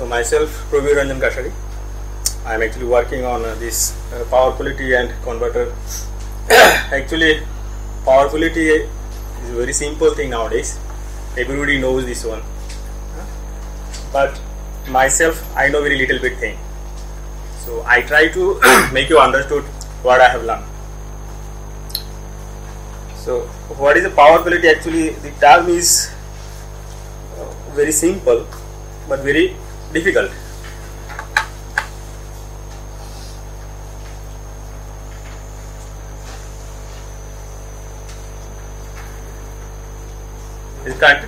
So myself, Praveer Ranjan Kashari, I am actually working on this power quality and converter. Actually, power quality is a very simple thing nowadays. Everybody knows this one. But myself, I know very little bit thing. So I try to make you understood what I have learned. So what is the power quality? Actually, the term is very simple but very difficult. Is that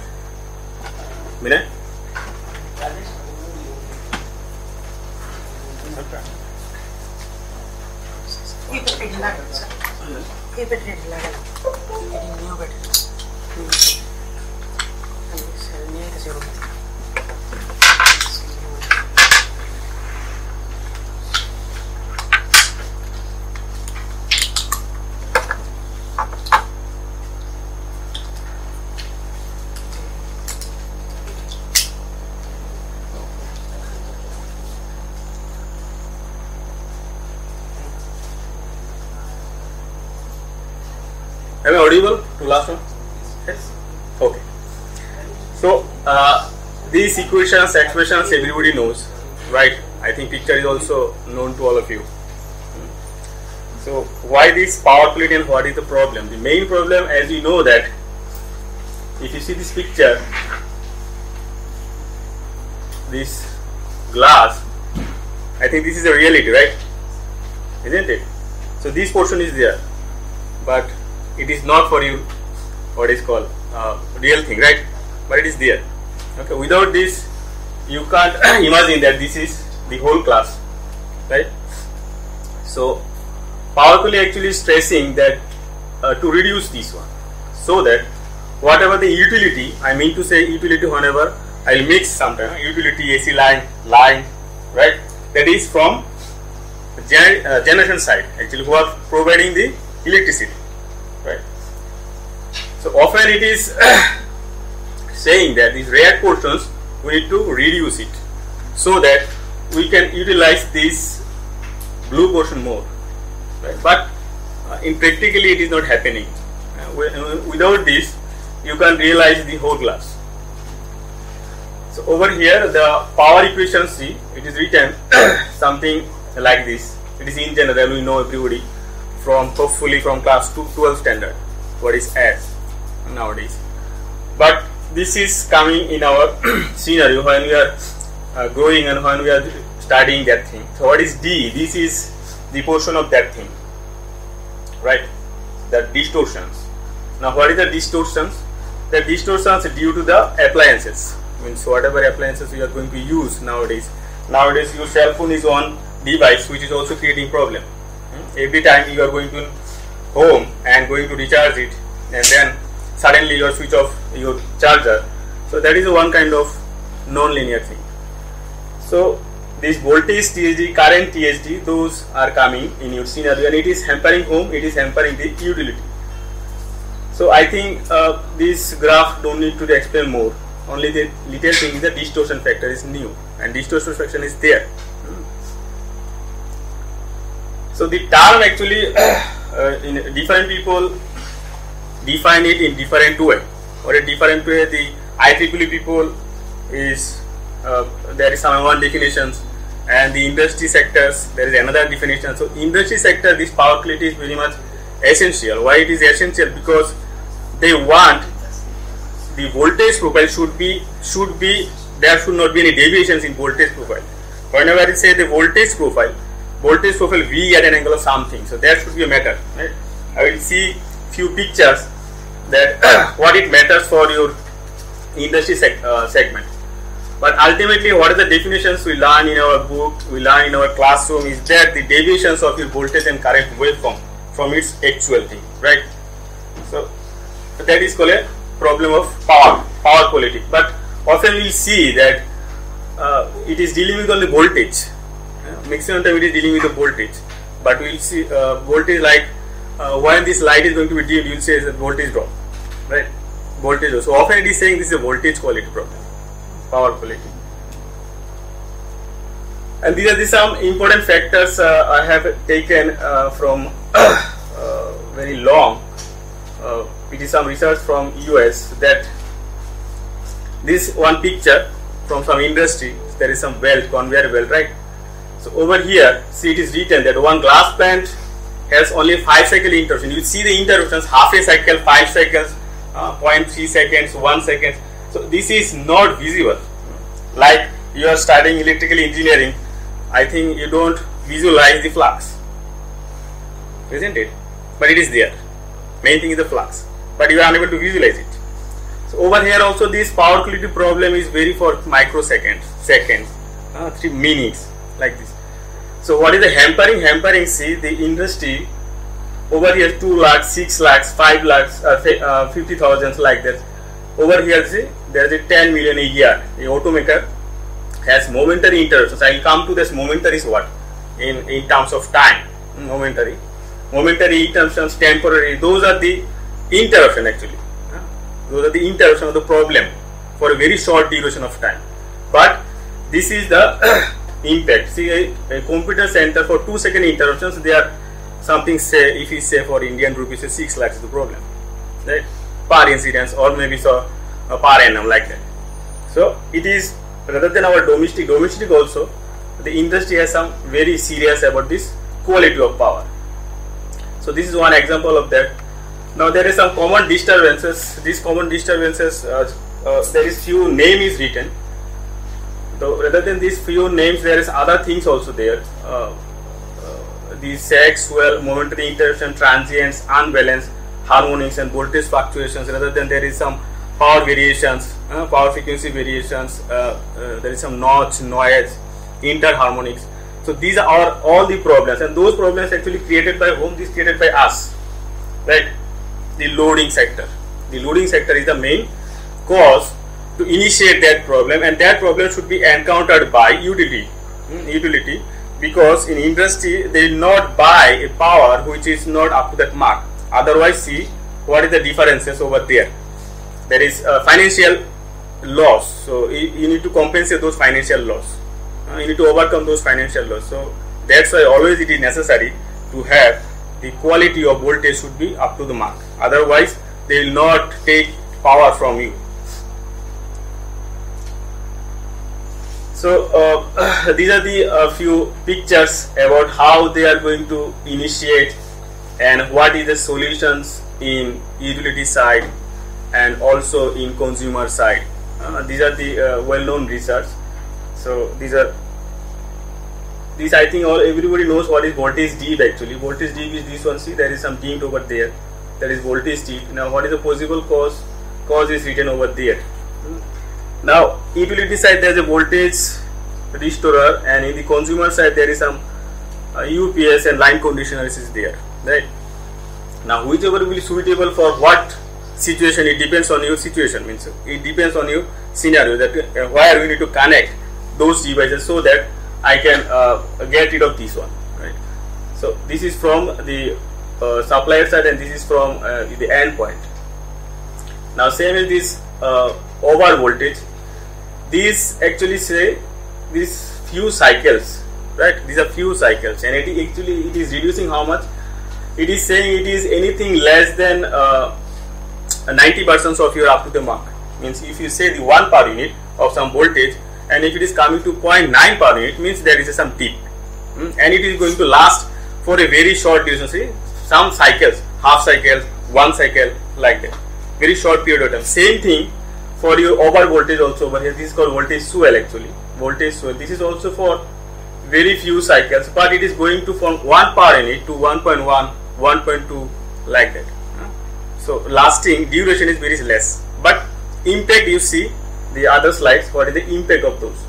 minute? Am I audible to last one? Yes. Okay. So these equations, expressions, everybody knows, right? I think picture is also known to all of you. So why this power quality and what is the problem? The main problem, as you know, that if you see this picture, this glass, I think this is the reality, right? Isn't it? So this portion is there, but it is not for you what is called real thing, right? But it is there. Okay, without this you can't imagine that this is the whole class, right? So power quality actually is stressing that to reduce this one, so that whatever the utility, I mean to say utility, whenever I will mix sometimes utility, AC line, right, that is from generation side actually, who are providing the electricity. Right. So often it is saying that these red portions we need to reduce it so that we can utilize this blue portion more. Right. But in practically it is not happening. Without this you can realize the whole glass. So over here the power equation, see, it is written something like this. It is in general, we know everybody from hopefully from class 2-12 standard what is S nowadays, but this is coming in our scenario when we are growing and when we are studying that thing. So what is D? This is the portion of that thing, right? The distortions. Now what is the distortions? The distortions are due to the appliances, means whatever appliances you are going to use nowadays. Nowadays your cell phone is one device which is also creating problem. Every time you are going to home and going to recharge it, and then suddenly you switch off your charger. So that is one kind of non-linear thing. So this voltage THD, current THD, those are coming in your scenario, and it is hampering home, it is hampering the utility. So I think this graph don't need to explain more. Only the little thing is the distortion factor is new, and distortion factor is there. So the term actually in different people define it in different way, or a different way the IEEE people is there is some one definitions, and the industry sectors there is another definition. So industry sector, this power quality is very much essential. Why it is essential? Because they want the voltage profile should be there should not be any deviations in voltage profile. Whenever you say the voltage profile V at an angle of something, so there should be a matter, right? I will see few pictures that what it matters for your industry segment. But ultimately what are the definitions we learn in our book, we learn in our classroom, is that the deviations of your voltage and current waveform from its actual thing, right? So that is called a problem of power quality. But often we will see that it is dealing with only voltage. Maximum time it is dealing with the voltage, but we will see voltage like when this light is going to be dimmed, you will see the voltage drop, right? Voltage. So often it is saying this is a voltage quality problem, power quality. And these are the some important factors I have taken from very long. It is some research from US that this one picture from some industry, there is some belt, conveyor belt, right? So over here, see, it is written that one glass plant has only 5 cycle interruption. You see the interruptions: half a cycle, 5 seconds, 0.3 seconds, 1 second. So this is not visible. Like you are studying electrical engineering, I think you don't visualize the flux, isn't it? But it is there. Main thing is the flux, but you are unable to visualize it. So over here also, this power quality problem is very for microseconds, seconds, 3 minutes, like this. So what is the hampering? Hampering, see, the industry over here 2 lakhs, 6 lakhs, 5 lakhs, 50,000, like that. Over here, see, there is a 10 million a year. The automaker has momentary interruptions. I will come to this. Momentary is what? In terms of time, momentary. Momentary interruptions, temporary, those are the interruption actually. Those are the interruption of the problem for a very short duration of time. But this is the impact. See, a computer center for 2 second interruptions, they are something, say, if you say for Indian rupees, say 6 lakhs is the problem, right? Per incidence, or maybe so per annum, like that. So it is rather than our domestic also, the industry has some very serious about this quality of power. So this is one example of that. Now there is some common disturbances. These common disturbances, there is few name is written. So rather than these few names, there is other things also there. These sexual, momentary interruption, transients, unbalanced, harmonics and voltage fluctuations. Rather than there is some power variations, power frequency variations, there is some noise, interharmonics. So these are all the problems, and those problems actually created by whom? This created by us, right? The loading sector. The loading sector is the main cause to initiate that problem, and that problem should be encountered by utility. Because in industry they will not buy a power which is not up to that mark. Otherwise, see what is the differences over there. There is financial loss, so you need to compensate those financial loss. You need to overcome those financial loss. So that's why always it is necessary to have the quality of voltage should be up to the mark. Otherwise, they will not take power from you. So these are the few pictures about how they are going to initiate and what is the solutions in utility side and also in consumer side. These are the well-known research. So these I think all everybody knows what is voltage dip actually. Voltage dip is this one. See, there is some dip over there. That is voltage dip. Now what is the possible cause? Cause is written over there. Now utility side there is a voltage restorer, and in the consumer side there is some UPS and line conditioners is there, right? Now whichever will be suitable for what situation, it depends on your situation. Means it depends on your scenario that where you need to connect those devices so that I can get rid of this one, right? So this is from the supplier side, and this is from the end point. Now same is this over voltage. These actually say these few cycles, right? These are few cycles, and it actually it is reducing how much? It is saying it is anything less than 90% of your up to the mark. Means if you say the 1 per unit of some voltage, and if it is coming to 0.9 per unit, means there is some dip, and it is going to last for a very short duration. See, some cycles, half cycles, 1 cycle, like that, very short period of time. Same thing for your over voltage also over here. This is called voltage swell actually. Voltage swell. This is also for very few cycles, but it is going to from 1 per unit to 1.1, 1.2, like that. So lasting duration is very less, but impact you see. The other slides, what is the impact of those?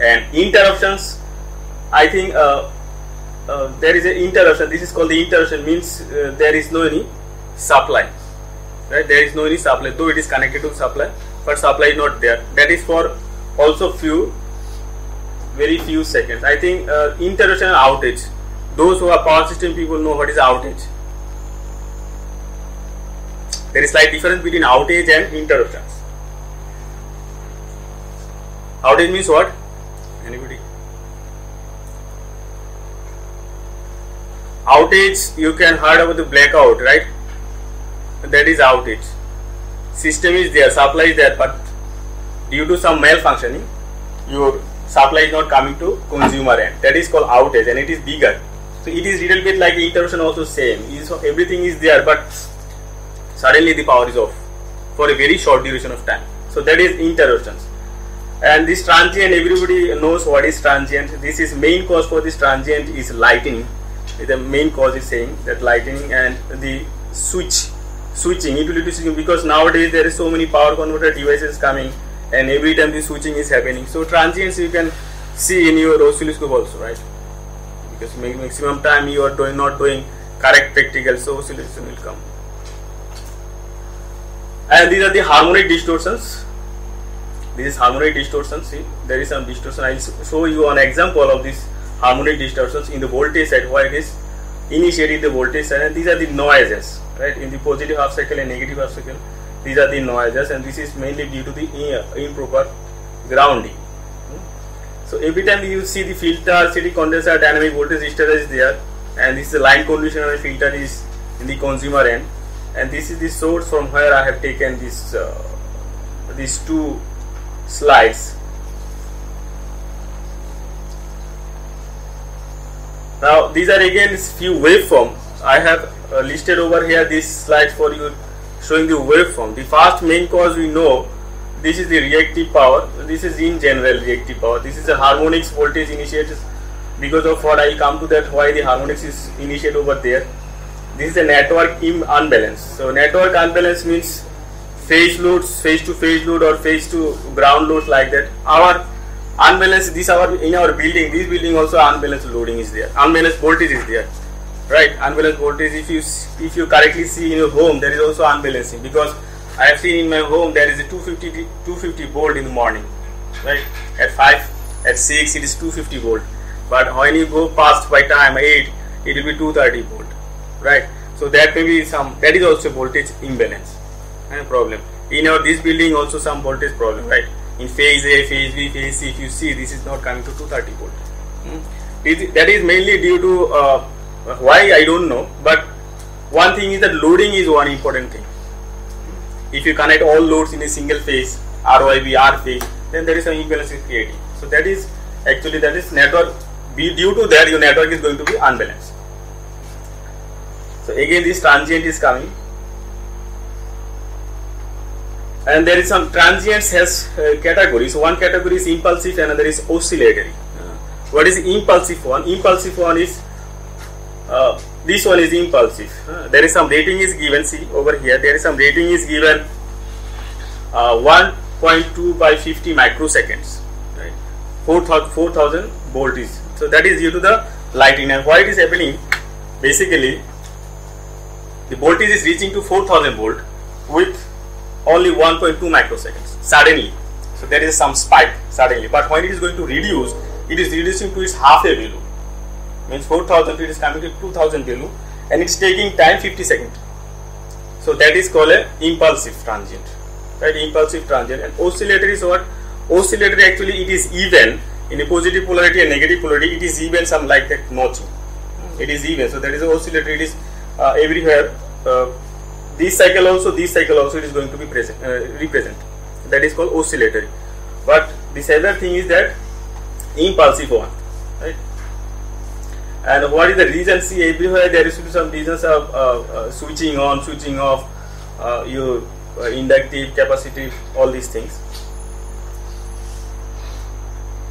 And interruptions, I think there is an interruption. This is called the interruption. Means there is no any supply, right? There is no any supply, though it is connected to supply, but supply is not there. That is for also few, very few seconds. I think interruption and outage, those who are power system people know what is outage. There is slight difference between outage and interruptions. Outage means what? Anybody? outage, you can heard about the blackout, right? That is outage. System is there, supply is there, but due to some malfunctioning, your supply is not coming to consumer end. That is called outage, and it is bigger. So it is little bit like interruption also same. So everything is there, but suddenly the power is off for a very short duration of time. So that is interruptions. And this transient, everybody knows what is transient. This is main cause for this transient is lightning. The main cause is saying that lightning and the switching, utility switching, because nowadays there is so many power converter devices coming, and every time the switching is happening. So transients you can see in your oscilloscope also, right? Because maximum time you are not doing correct practical, so oscillation will come. And these are the harmonic distortions. This is harmonic distortion. See, there is some distortion. I will show you an example of this harmonic distortions in the voltage side, why it is initiating the voltage side. And these are the noises, right? In the positive half cycle and negative half cycle, these are the noises, and this is mainly due to the improper grounding. So every time you see the filter, CD condenser, dynamic voltage discharge is there, and this is the line conditioner filter is in the consumer end, and this is the source from where I have taken this these two slides. Now these are again few waveform. I have listed over here these slides for you, showing the waveform. The first main cause we know, this is the reactive power. This is in general reactive power. This is the harmonics voltage initiates, because of what I will come to that, why the harmonics is initiated over there. This is a network unbalance. So network unbalance means phase loads, phase to phase load or phase to ground loads, like that. Our unbalance, this our in our building, this building also unbalanced loading is there, unbalanced voltage is there, right? Unbalanced voltage. If you correctly see in your home, there is also unbalancing, because I have seen in my home there is a 250 volt in the morning, right? At 5, at 6 it is 250 volt, but when you go past by time 8, it will be 230 volt, right? So that may be some, that is also voltage imbalance problem. In our this building also some voltage problem, right? In phase A, phase B, phase C, if you see, this is not coming to 230 volt. That is mainly due to why I don't know, but one thing is that loading is one important thing. If you connect all loads in a single phase, RYB, R phase, then there is some imbalance is creating. So that is actually, that is network, due to that your network is going to be unbalanced. So again this transient is coming. And there is some transients has categories. One category is impulsive, another is oscillatory. What is impulsive one? Impulsive one is this one is impulsive. There is some rating is given. See over here, there is some rating is given 1.2 by 50 microseconds, right? 4,000 volt is. So that is due to the lightning. And why it is happening? Basically, the voltage is reaching to 4,000 volt with only 1.2 microseconds suddenly. So there is some spike suddenly, but when it is going to reduce, it is reducing to its half a value, means 4,000, it is coming to 2,000 value, and it's taking time 50 seconds. So that is called a impulsive transient, right? Impulsive transient. And oscillatory is what? Oscillatory actually it is even in a positive polarity and negative polarity, it is even, some like that notching, it is even. So that is oscillatory. It is everywhere. This cycle also it is going to be present, represent. That is called oscillatory. But this other thing is that impulsive one, right? And what is the reason? See, everywhere there is some reasons of switching on, switching off, your inductive, capacitive, all these things.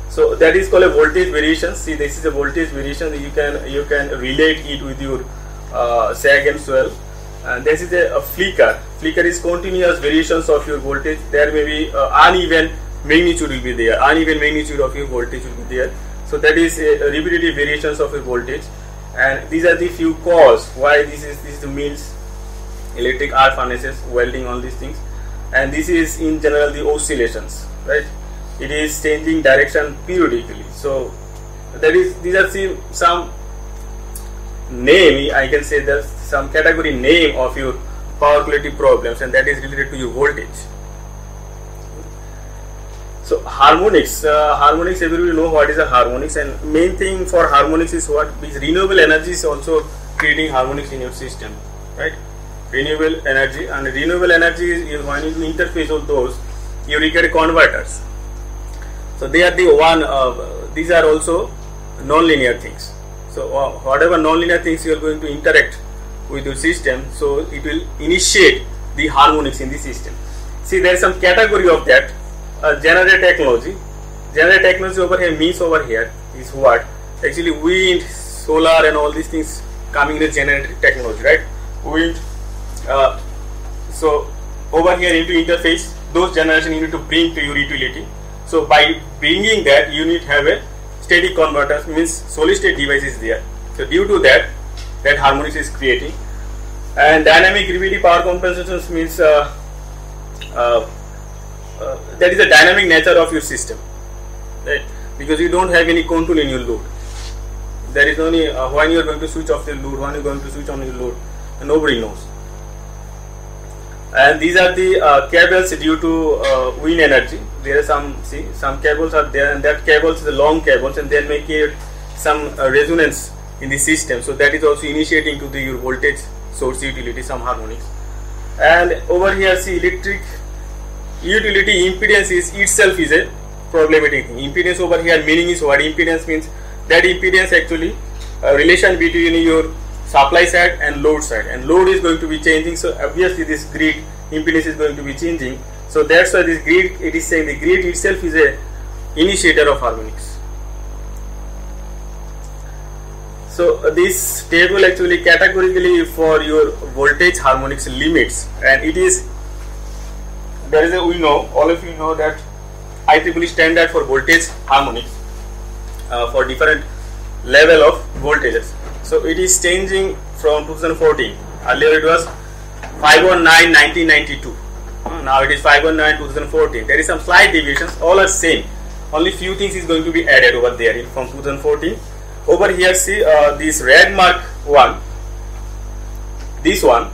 So that is called a voltage variation. See, this is a voltage variation. You can relate it with your sag and swell. And this is a flicker. Flicker is continuous variations of your voltage. There may be uneven magnitude will be there. Uneven magnitude of your voltage will be there. So that is a repetitive variations of your voltage. And these are the few cause why this is the mills, electric arc furnaces, welding, all these things. And this is in general the oscillations, right? It is changing direction periodically. So that is, these are some name, I can say there's some category name of your power quality problems, and that is related to your voltage. So harmonics, harmonics, everybody know what is a harmonics, and main thing for harmonics is what? Because renewable energy is also creating harmonics in your system, right? Renewable energy, and renewable energy is when you interface of those, you require converters. So they are the one. These are also non-linear things. So whatever non-linear things you are going to interact with your system, so it will initiate the harmonics in the system. See, there is some category of that. Generator technology. Generator technology over here means over here is what? Actually, wind, solar, and all these things coming in the generator technology, right? Wind. So over here into interface, those generation you need to bring to your utility. So by bringing that, you need to have a static converter, means solid state device is there. So due to that, that harmonics is creating. And dynamic RYB power compensations means that is the dynamic nature of your system, right? Because you don't have any control in your load. There is only when you are going to switch off your load, when you are going to switch on your load, nobody knows. And these are the cables due to wind energy. There are some cables are there, and that cables the long cables, and they may create some resonance in the system. So that is also initiating to the your voltage source utility some harmonics. And over here, see, electric utility impedance is itself is a problematic thing. Impedance over here meaning is what? Impedance means that impedance actually relation between your supply side and load side, and load is going to be changing, so obviously this grid impedance is going to be changing. So that's why this grid, it is saying the grid itself is a initiator of harmonics. So this table actually categorically for your voltage harmonics limits, and it is there is a, we know, all of you know that IEEE standard for voltage harmonics for different level of voltages. So it is changing from 2014. Earlier it was 519 1992, now it is 519 2014. There is some slight deviations, all are same, only few things is going to be added over there from 2014. Over here, see this red mark one, this one,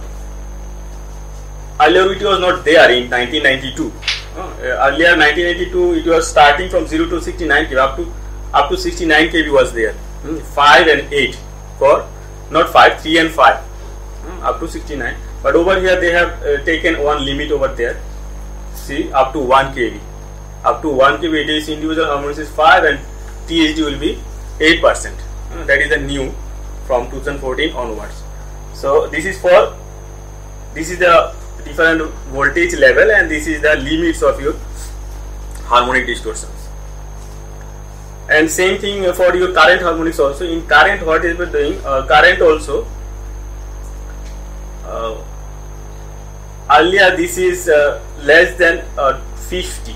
earlier it was not there in 1992. Earlier 1992 it was starting from 0 to 69 kV, up to 69 kV was there, 5 and 8 for not 5, 3 and 5, up to 69. But over here they have taken one limit over there, see, up to 1 kV. Up to 1 kV it is individual harmonics is 5 and THD will be 8%. That is the new from 2014 onwards. So this is for, this is the different voltage level, and this is the limits of your harmonic distortions. And same thing for your current harmonics also. In current, what is it doing? Current also, earlier this is less than 50.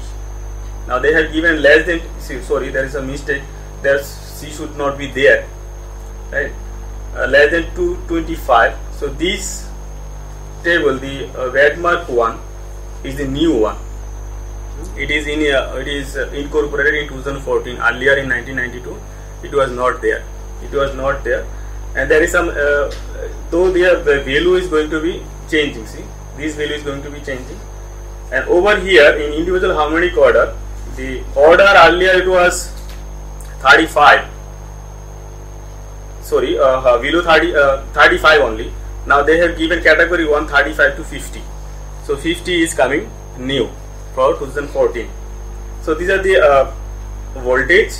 Now they have given less than, sorry, there is a mistake, there C should not be there, right? Less than 225. So this table, the red mark one is the new one. It is in it is incorporated in 2014. Earlier in 1992 it was not there, and there is some though the value is going to be changing. See, this value is going to be changing. And over here in individual harmonic order, the order earlier it was 35, sorry, value 35 only. Now they have given category 135 to 50, so 50 is coming new for 2014. So these are the voltage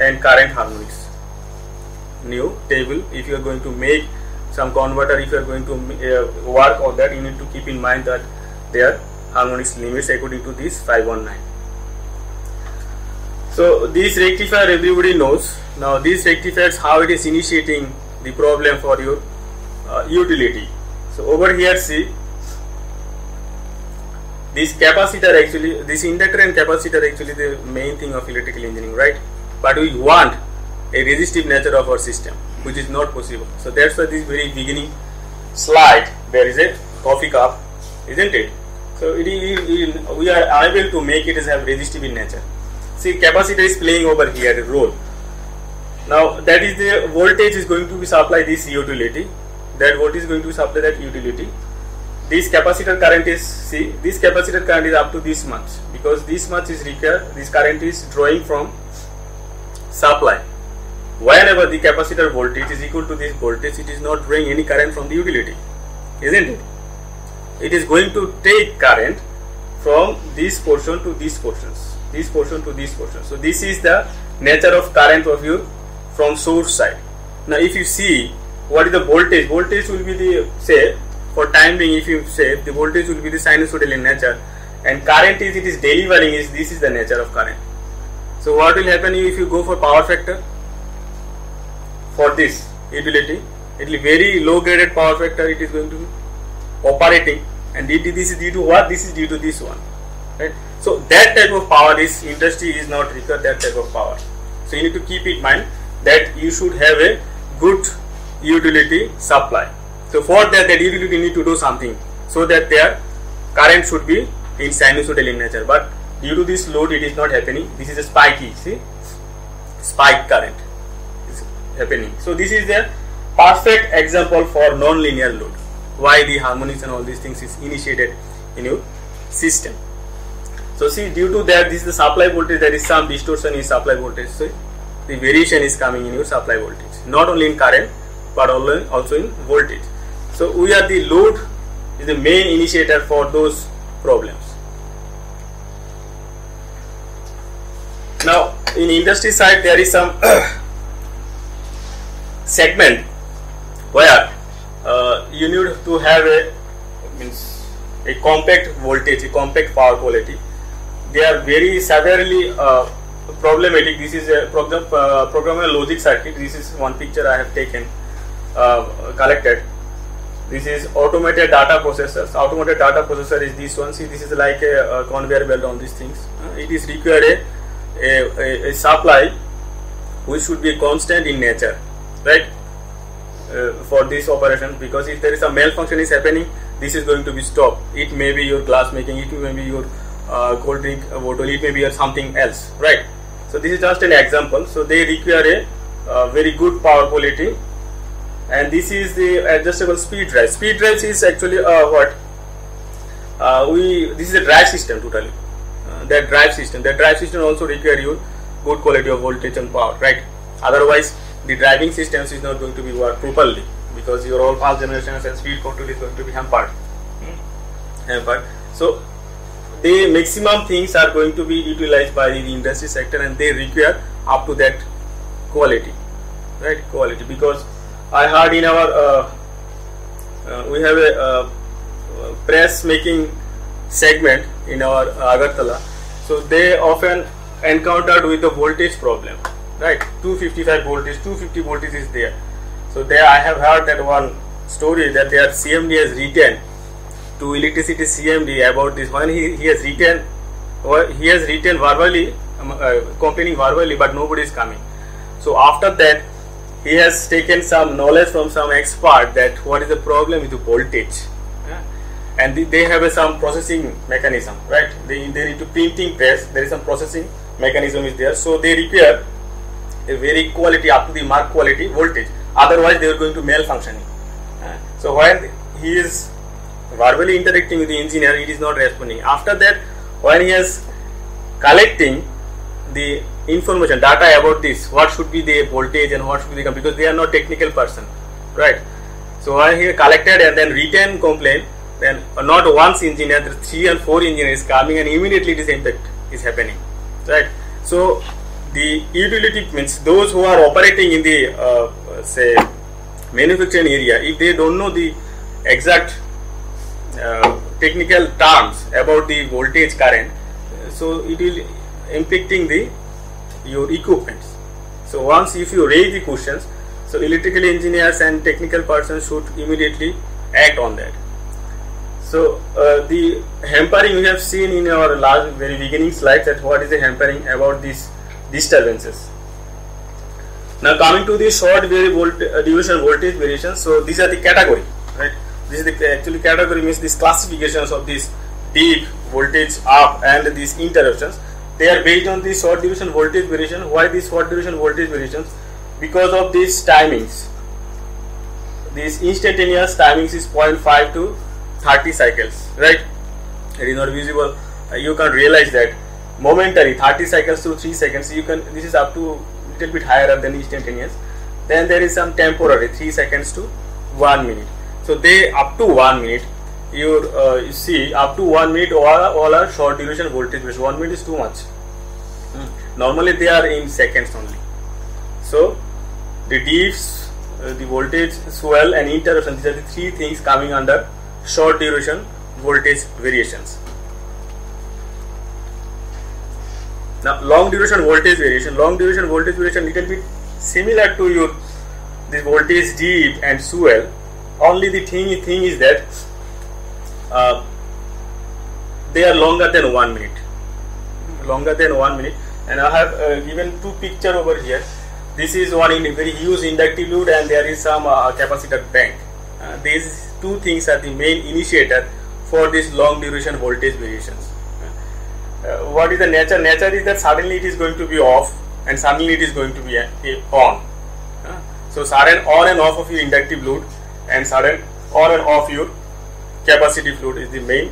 and current harmonics new table. If you are going to make some converter, if you are going to work on that, you need to keep in mind that their harmonics limits according to this 519. So this rectifier everybody knows. Now these rectifiers, how it is initiating the problem for your utility. So over here, see, this capacitor actually, this inductor and capacitor actually the main thing of electrical engineering, right? But we want a resistive nature of our system, which is not possible. So that's why this very beginning slide, there is a coffee cup, isn't it? So we are unable to make it as have resistive in nature. See, capacitor is playing over here a role. Now that is the voltage is going to be supply this utility, that voltage is going to supply that utility. This capacitor current is, see, this capacitor current is up to this much, because this much is required. This current is drawing from supply whenever the capacitor voltage is equal to this voltage, it is not drawing any current from the utility, isn't it? It is going to take current from this portion to these portions, this portion to this portion. So this is the nature of current of your from source side. Now if you see what is the voltage, voltage will be the, say for time being, if you say the voltage will be the sinusoidal in nature, and current is it is delivering, is this is the nature of current. So what will happen if you go for power factor for this utility? It will be very low graded power factor it is going to be operating, and this is due to what? This is due to this one, right? So that type of power, this industry is not required that type of power. So you need to keep in mind that you should have a good utility supply. So for that, that utility need to do something so that their current should be in sinusoidal in nature, but due to this load it is not happening. This is a spiky, see, spike current is happening. So this is a perfect example for non-linear load, why the harmonics and all these things is initiated in your system. So see, due to that, this is the supply voltage, there is some distortion in supply voltage, so the variation is coming in your supply voltage, not only in current but also in voltage. So we are the load is the main initiator for those problems. Now in industry side there is some segment where you need to have a compact voltage, a compact power quality. They are very severely problematic. This is a programmable logic circuit. This is one picture I have taken, collected. This is automated data processors. Automated data processor is this one. See, this is like a conveyor belt on these things. It is required a supply which should be constant in nature, right? For this operation, because if there is a malfunction is happening, this is going to be stopped. It may be your glass making, it may be your cold drink bottle, it may be something else, right? So this is just an example. So they require a very good power quality, and this is the adjustable speed drive. Speed drive is actually this is a drive system totally. That drive system also require your good quality of voltage and power, right? Otherwise the driving systems is not going to be work properly, because your all past generations and speed control is going to be hampered. So the maximum things are going to be utilized by the industry sector, and they require up to that quality, right? Quality, because I heard in our we have a press making segment in our Agartala, so they often encountered with the voltage problem, right? 255 voltage, 250 voltage is there. So there I have heard that one story that their CMD has written to electricity CMD about this one. He has written, or he has written verbally, complaining verbally, but nobody is coming. So after that he has taken some knowledge from some expert that what is the problem with the voltage, and they have some processing mechanism, right? They need to printing press, there is some processing mechanism is there, so they require a very quality, up to the mark quality voltage, otherwise they are going to malfunctioning. So when he is verbally interacting with the engineer, it is not responding. After that, when he is collecting the information, data about this, what should be the voltage and what should be the, because they are not technical person, right? So when he collected and then written complaint, then not once engineer, the 3 and 4 engineers coming, and immediately this impact is happening, right? So the utility means those who are operating in the say manufacturing area, if they don't know the exact technical terms about the voltage current, so it will impacting the your equipments. So once if you raise the questions, so electrical engineers and technical persons should immediately act on that. So the hampering we have seen in our last very beginning slides, that what is the hampering about these disturbances. Now coming to the short duration voltage variations. So these are the category, right? This is the actually category means these classifications of these deep voltage up and these interruptions. They are based on the short duration voltage variation. Why these short duration voltage variations? Because of these timings. These instantaneous timings is 0.5 to 30 cycles, right? It is not visible. You can realize that momentary 30 cycles to 3 seconds. You can, this is up to little bit higher up than instantaneous. Then there is some temporary, 3 seconds to 1 minute. So they up to 1 minute. You see, up to 1 minute all are short duration voltage based. 1 minute is too much. Normally they are in seconds only. So the diffs, the voltage swell and interruption, these are the three things coming under short duration voltage variations. Now long duration voltage variation, little bit similar to your the voltage dip and swell. Only the thing is that they are longer than 1 minute, and I have given two picture over here. This is one in a very huge inductive load, and there is some capacitor bank. These two things are the main initiator for this long duration voltage variations. What is the nature? Nature is that suddenly it is going to be off and suddenly it is going to be on. So sudden on and off of your inductive load and sudden on and off your capacitive load is the main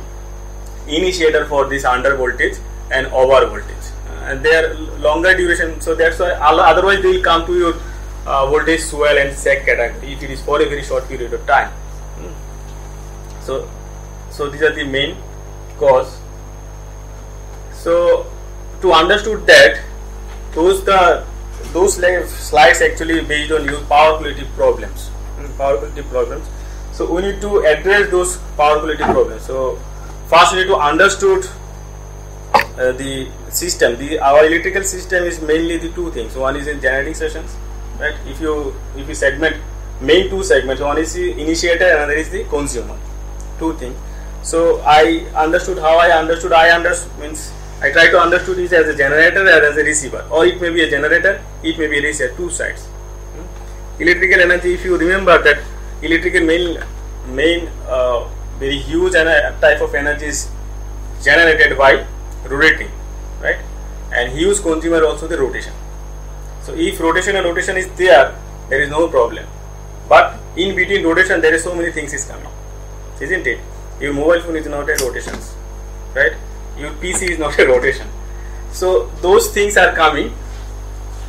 initiator for this under voltage and over voltage, and they are longer duration. So that's why otherwise they will come to your voltage swell and sag category if it is for a very short period of time. So these are the main cause. So to understood that, those slides actually based on your power quality problems. So we need to address those power quality problems. So first we need to understood the system. Our electrical system is mainly the two things. One is in generating sections, right? If you segment main two segments, one is the initiator and another is the consumer. Two things. So I understood how I understood. Means I try to understood it as a generator or as a receiver, or it may be a generator, it may be a receiver. Two sides. Electrical energy. If you remember that electrical main very huge type of energy is generated by rotating, right? And huge consumer also the rotation. So if rotation and rotation is there, there is no problem. But in between rotation, there is so many things is coming, isn't it? Your mobile phone is not a rotation, right? Your PC is not a rotation. So those things are coming.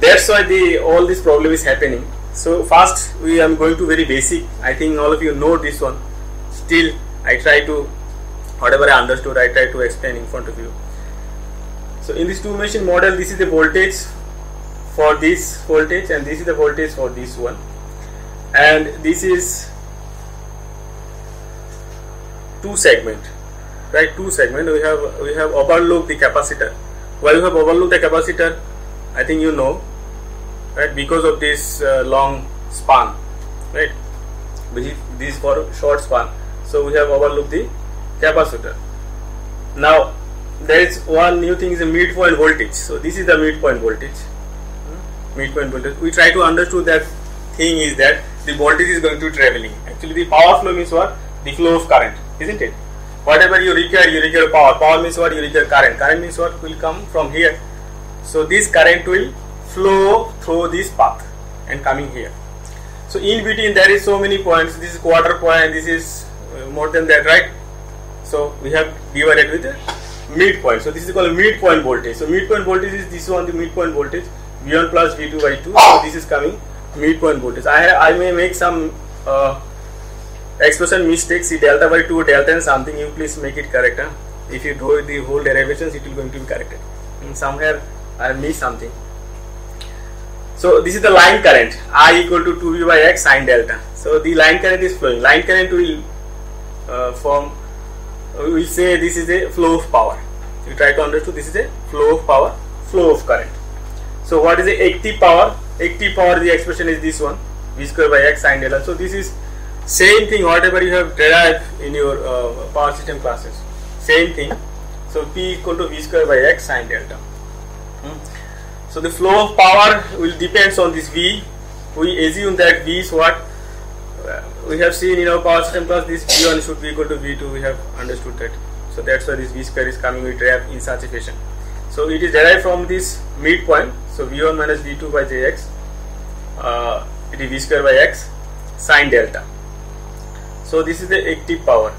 That's why all this problem is happening. So first we am going to very basic. I think all of you know this one. Still, I try to whatever I understood, I try to explain in front of you. So in this two machine model, this is the voltage for this voltage and this is the voltage for this one, and this is two segment, right? Two segment. We have overlooked the capacitor. Why we have overlooked the capacitor? I think you know, right? Because of this long span, right? This for short span. So we have overlooked the capacitor. Now there is one new thing is a midpoint voltage. So this is the midpoint voltage. We try to understand that thing is that the voltage is going to traveling. Actually the power flow means what? The flow of current, isn't it? Whatever you require power. Power means what? You require current. Current means what? Will come from here. So this current will flow through this path and coming here. So in between there is so many points. This is quarter point, this is more than that, right? So we have divided with midpoint. So this is called midpoint voltage. So midpoint voltage is this one, the midpoint voltage V1 plus V2 by 2. So this is coming midpoint voltage. I may make some expression mistakes. See delta by 2, delta and something. You please make it correct. Huh? If you do the whole derivations, it will going to be corrected. And somewhere I missed something. So this is the line current. I equal to 2V by X sine delta. So the line current is flowing. Line current will form. We will say this is a flow of power. You try to understand this is a flow of power, flow of current. So what is the active power? Active power, the expression is this one, V square by X sine delta. So this is same thing whatever you have derived in your power system classes. Same thing. So P equal to V square by X sine delta. So the flow of power will depends on this V. We assume that V is what? We have seen in our power system class this V1 should be equal to V2. We have understood that. So that's why this V square is coming with derived in such a fashion. So it is derived from this midpoint. So V1 minus V2 by Jx, it is V square by X sine delta. So this is the active power.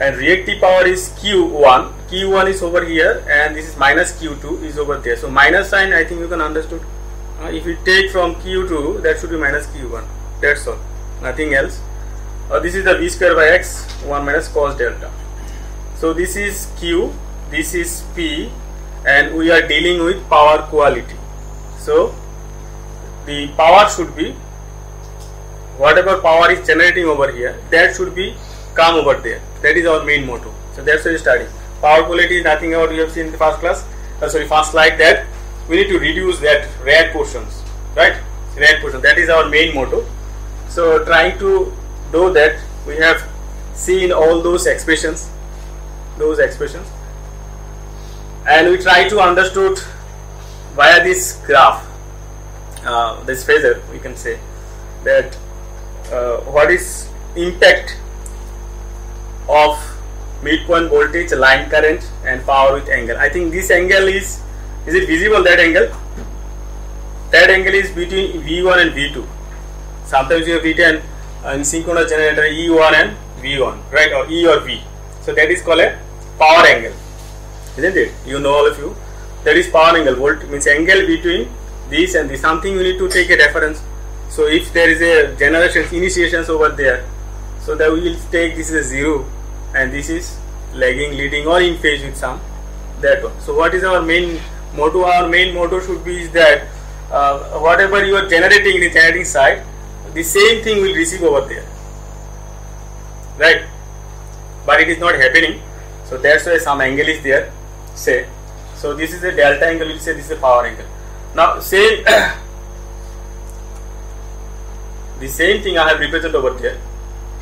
And reactive power is Q1. Q1 is over here and this is minus Q2 is over there. So minus sign, I think you can understood. if we take from q2, that should be minus q1, that's all, nothing else. This is the v square by x, 1 minus cos delta. So this is q, this is p, and we are dealing with power quality. So the power should be, whatever power is generating over here, that should be come over there. That is our main motto. So that's why we study power quality is nothing about, we have seen in the first class, sorry, first slide, that we need to reduce that rare portions, right? Rare portion, that is our main motto. So trying to do that, we have seen all those expressions, and we try to understood via this graph, this phasor, we can say that what is impact of midpoint voltage, line current, and power with angle. I think this angle is it visible, that angle? That angle is between V1 and V2. Sometimes you have written in synchronous generator E1 and V1, right, or E or V. So that is called a power angle, isn't it? You know, all of you, that is power angle. Volt means angle between this and this. Something you need to take a reference. So if there is a generation initiations over there, so that we will take this is a 0 and this is lagging, leading, or in phase with some, that one. So what is our main motto? Our main motto should be is that whatever you are generating in the generating side, the same thing will receive over there, right? But it is not happening, so that's why some angle is there, say. So this is a delta angle, we will say this is a power angle. Now same the same thing I have represented over there,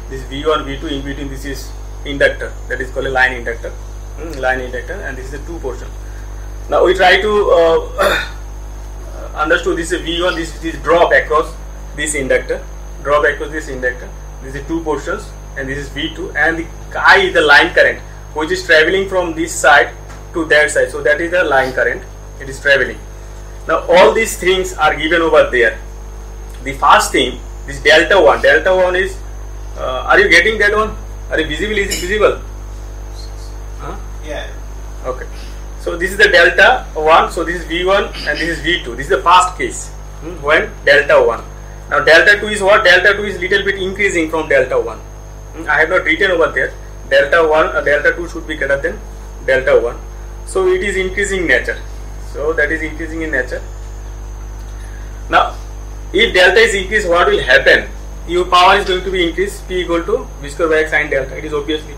this V1, V2, in between this is inductor, that is called a line inductor, and this is a two portion. Now we try to understood this is V1, this is drop across this inductor, this is two portions, and this is V2, and the I is the line current which is traveling from this side to that side, so that is the line current, it is traveling. Now all these things are given over there. The first thing, this delta 1 is, are you getting that one? Are you visible? Is it visible? Huh? Yeah. Okay. So this is the delta 1, so this is V1 and this is V2. This is the first case, when delta 1. Now delta 2 is what? Delta 2 is little bit increasing from delta 1. I have not written over there. Delta 1 or delta 2 should be greater than delta 1. So it is increasing nature. So that is increasing in nature. Now if delta is increased, what will happen? Your power is going to be increased, P equal to V square by X sine delta, it is obviously.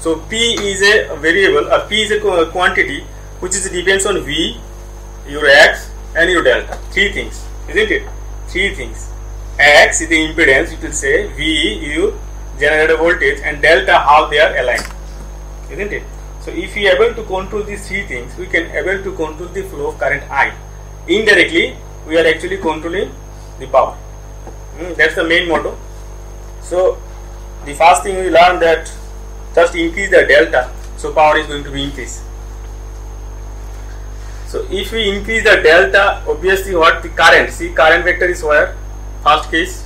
So P is a variable, or P is a quantity which is depends on V, your X and your delta. Three things, isn't it? Three things. X is the impedance, it will say, V, you generator voltage, and delta how they are aligned, isn't it? So if we are able to control these three things, we can able to control the flow of current I. Indirectly, we are actually controlling the power. That's the main motto. So the first thing we learn that just increase the delta, so power is going to be increased. So if we increase the delta, obviously what the current, see current vector is where? First case,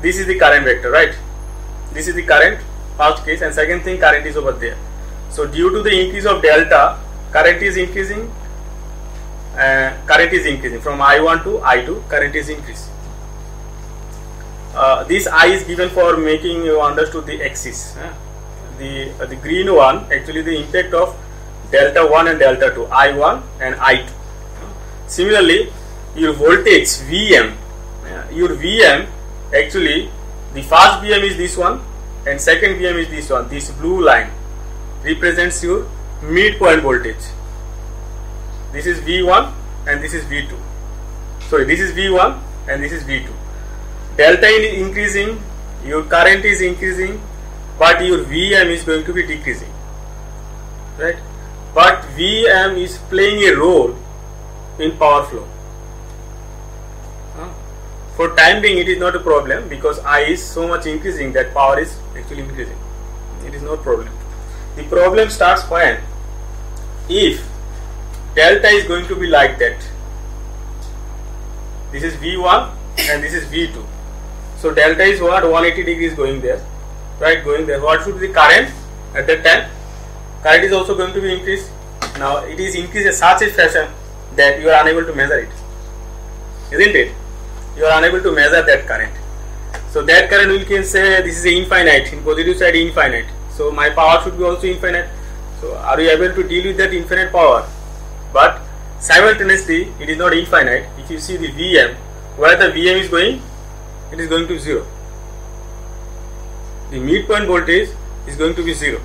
this is the current vector, right? This is the current, first case, and second thing, current is over there. So due to the increase of delta, current is increasing, from I1 to I2, current is increasing. This I is given for making you understood the axis. The green one actually the impact of delta 1 and delta 2, I1 and I2. Similarly, your voltage Vm, your Vm actually the first Vm is this one and second Vm is this one. This blue line represents your midpoint voltage. This is V1 and this is V2. Sorry, this is V1 and this is V2. Delta is increasing, your current is increasing, but your Vm is going to be decreasing, right? But Vm is playing a role in power flow. For time being, it is not a problem because I is so much increasing that power is actually increasing. It is no problem. The problem starts when, if delta is going to be like that, this is V1 and this is V2. So delta is what? 180 degrees going there, right? Going there. What should be the current at that time? Current is also going to be increased. Now it is increased in such a fashion that you are unable to measure it. isn't it? You are unable to measure that current. So that current, we can say this is infinite, in positive side infinite. So my power should be also infinite. So are you able to deal with that infinite power? But simultaneously it is not infinite. If you see the Vm, where the Vm is going, it is going to 0. The midpoint voltage is going to be 0.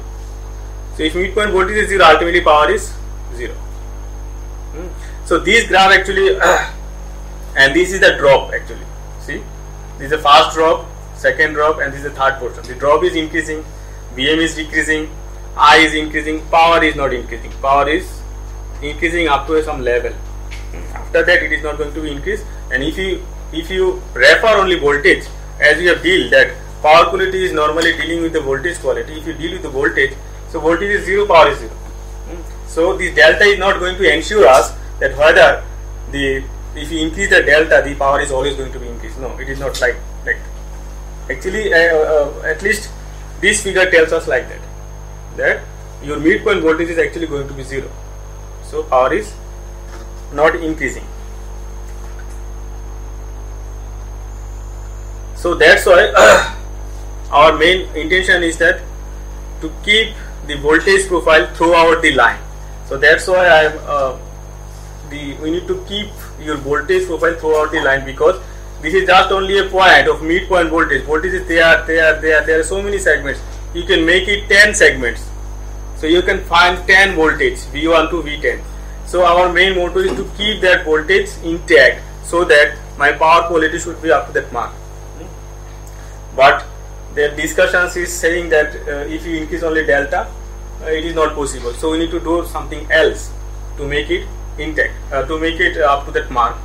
So if midpoint voltage is 0, ultimately power is 0. So this graph actually, and this is the drop actually. See, this is the first drop, second drop, and this is the third portion. The drop is increasing, Vm is decreasing, I is increasing, power is not increasing. Power is increasing up to some level. After that, it is not going to be increased. And if you refer only voltage, as we have dealt that power quality is normally dealing with the voltage quality. If you deal with the voltage, so voltage is 0, power is 0. So this delta is not going to ensure us that whether the, if you increase the delta, the power is always going to be increased. No, it is not like that. Actually, at least this figure tells us like that, that your midpoint voltage is actually going to be 0. So power is not increasing. So that's why our main intention is that to keep the voltage profile throughout the line. So that's why I am we need to keep your voltage profile throughout the line, because this is just only a point of midpoint voltage. Voltage is there are so many segments. You can make it 10 segments. So you can find 10 voltage, V1 to V10. So our main motto is to keep that voltage intact so that my power quality should be up to that mark. But the discussions is saying that if you increase only delta, it is not possible. So we need to do something else to make it intact, to make it up to that mark.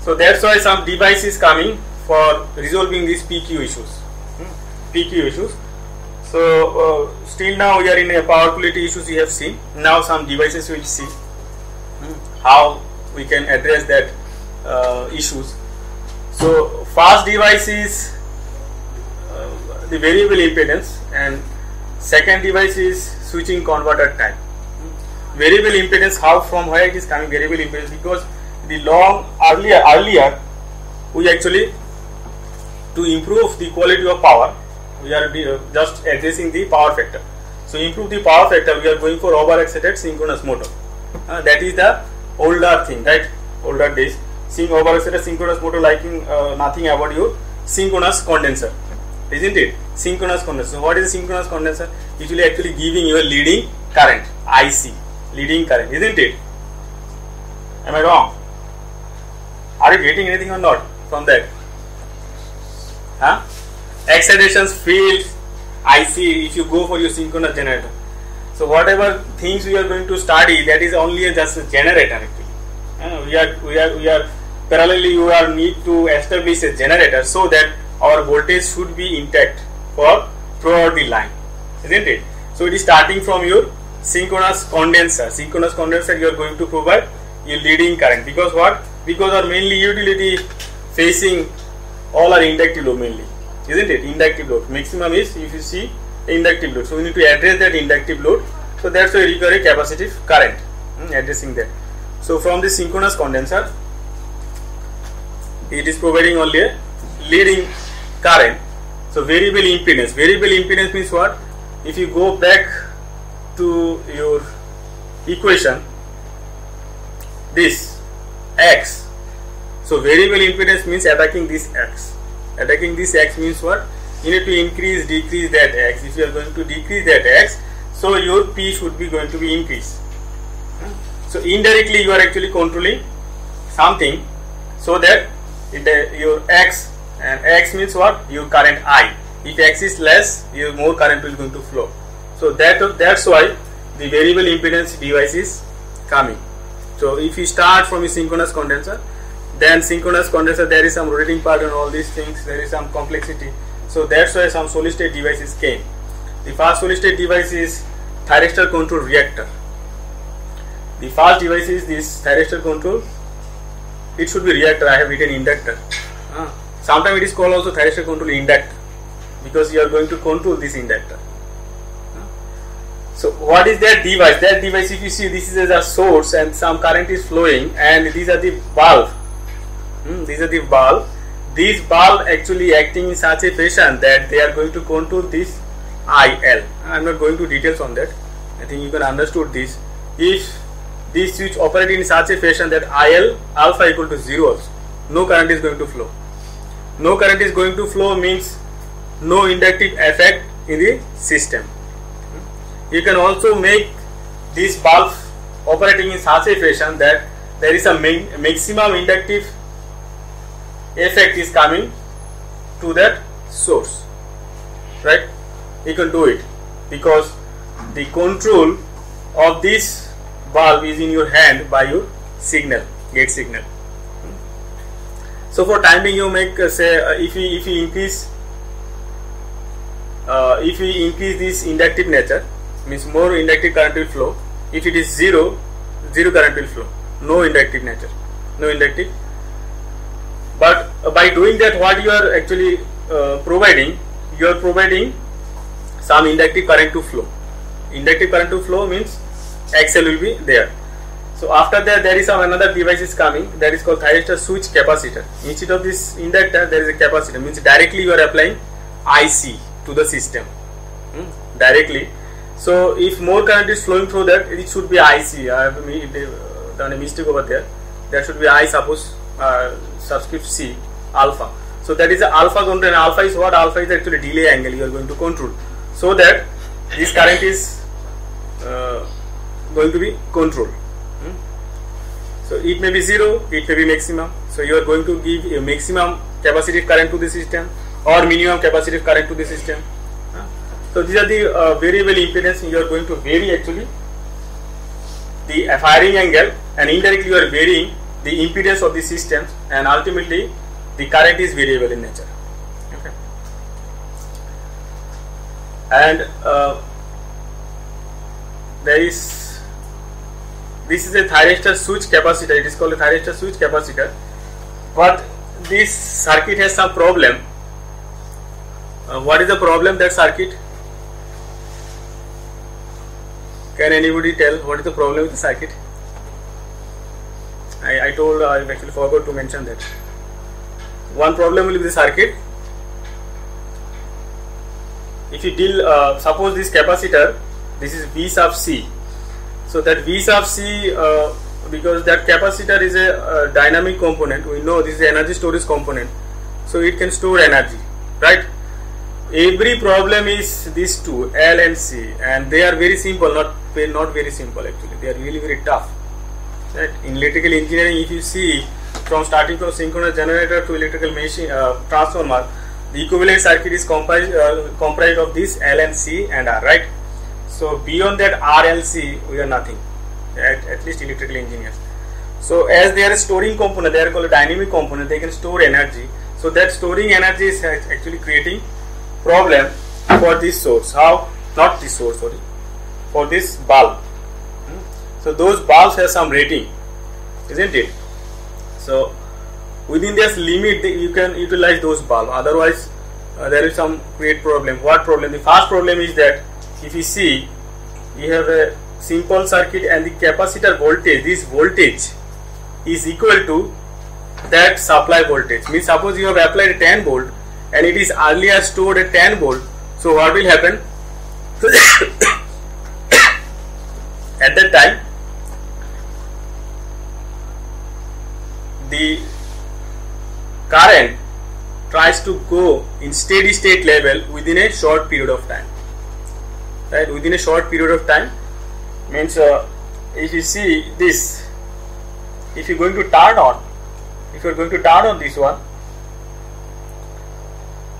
So that's why some device is coming for resolving these PQ issues. So still now we are in a power quality issues we have seen. Now some devices will see how we can address that issues. So first device is the variable impedance, and second device is switching converter type. Variable impedance, how, from where it is coming, variable impedance? Because the long earlier we actually, to improve the quality of power, we are just addressing the power factor. So improve the power factor, we are going for overexcited synchronous motor. That is the older thing, right? Older days, seeing overexcited synchronous motor, liking nothing about your synchronous condenser, isn't it? Synchronous condenser. So what is synchronous condenser? It will actually giving you a leading current, IC. Leading current, isn't it? Am I wrong? Are you getting anything or not from that? Huh? Excitations, fields, IC, if you go for your synchronous generator. So whatever things we are going to study, that is only just a generator actually. We are parallelly you are need to establish a generator so that our voltage should be intact for throughout the line, isn't it? So it is starting from your synchronous condenser. Synchronous condenser, you are going to provide a leading current, because what? Because our mainly utility facing all are inductive load mainly, isn't it? Inductive load maximum is, if you see, inductive load. So we need to address that inductive load. So that's why you require a capacitive current, addressing that. So from the synchronous condenser, it is providing only a leading current. So variable impedance. Variable impedance means what? If you go back to your equation, this x, so variable impedance means attacking this x. Attacking this x means what? You need to increase, decrease that x. If you are going to decrease that x, so your p should be going to be increased. So indirectly you are actually controlling something so that your x, and x means what? Your current I. If x is less, your more current will going to flow. So that's why the variable impedance device is coming. So if you start from a synchronous condenser, then synchronous condenser, there is some rotating part and all these things, there is some complexity. So that's why some solid state devices came. The first solid state device is thyristor control reactor. The first device is this thyristor control, it should be reactor, I have written inductor. Sometimes it is called also thyristor control inductor, because you are going to control this inductor. So what is that device? That device, if you see, this is a source and some current is flowing, and these are the valve. These are the bulb. These bulb actually acting in such a fashion that they are going to contour this IL. I am not going to details on that. I think you can understood this. If this switch operate in such a fashion that IL alpha equal to 0 also, no current is going to flow. No current is going to flow means no inductive effect in the system. You can also make this bulb operating in such a fashion that there is a maximum inductive effect is coming to that source, right? You can do it because the control of this bulb is in your hand by your signal, gate signal. So for timing you make say if we increase this inductive nature, means more inductive current will flow. If it is zero current will flow, no inductive nature, no inductive. But by doing that, what you are actually providing, you are providing some inductive current to flow. Inductive current to flow means XL will be there. So after that, there is some another device is coming, that is called thyristor switch capacitor. Instead of this inductor, there is a capacitor, means directly you are applying IC to the system, directly. So if more current is flowing through that, it should be IC. I have done a mistake over there. That should be I suppose subscript C alpha. So that is the alpha control, and alpha is what? Alpha is actually delay angle you are going to control, so that this current is going to be controlled. So it may be zero, it may be maximum. So you are going to give a maximum capacitive current to the system or minimum capacitive current to the system. So these are the variable impedance. You are going to vary actually the firing angle, and indirectly you are varying the impedance of the systems, and ultimately the current is variable in nature. Okay. And this is a thyristor switch capacitor. It is called a thyristor switch capacitor, but this circuit has some problem. What is the problem that circuit? Can anybody tell what is the problem with the circuit? I told, I actually forgot to mention that. One problem will be the circuit. If you deal, suppose this capacitor, this is V sub C. So that V sub C, because that capacitor is a dynamic component, we know this is an energy storage component. So it can store energy, right? Every problem is these two, L and C, and they are very simple, not very simple actually, they are really very tough. Right? In electrical engineering, if you see from starting from synchronous generator to electrical machine transformer, the equivalent circuit is comprised of this L and C and R, right? So beyond that R, L, C, we are nothing, at least electrical engineers. So as they are storing component, they are called a dynamic component, they can store energy. So that storing energy is actually creating problem for this source. How? Not this source, sorry, for this bulb. So those bulbs have some rating, isn't it? So within this limit you can utilize those bulbs, otherwise there is some great problem. What problem? The first problem is that if you see, you have a simple circuit and the capacitor voltage, this voltage is equal to that supply voltage. Means suppose you have applied 10 volt and it is earlier stored at 10 volt. So what will happen? At that time, the current tries to go in steady state level within a short period of time. Right? Within a short period of time means if you see this, if you are going to turn on this one,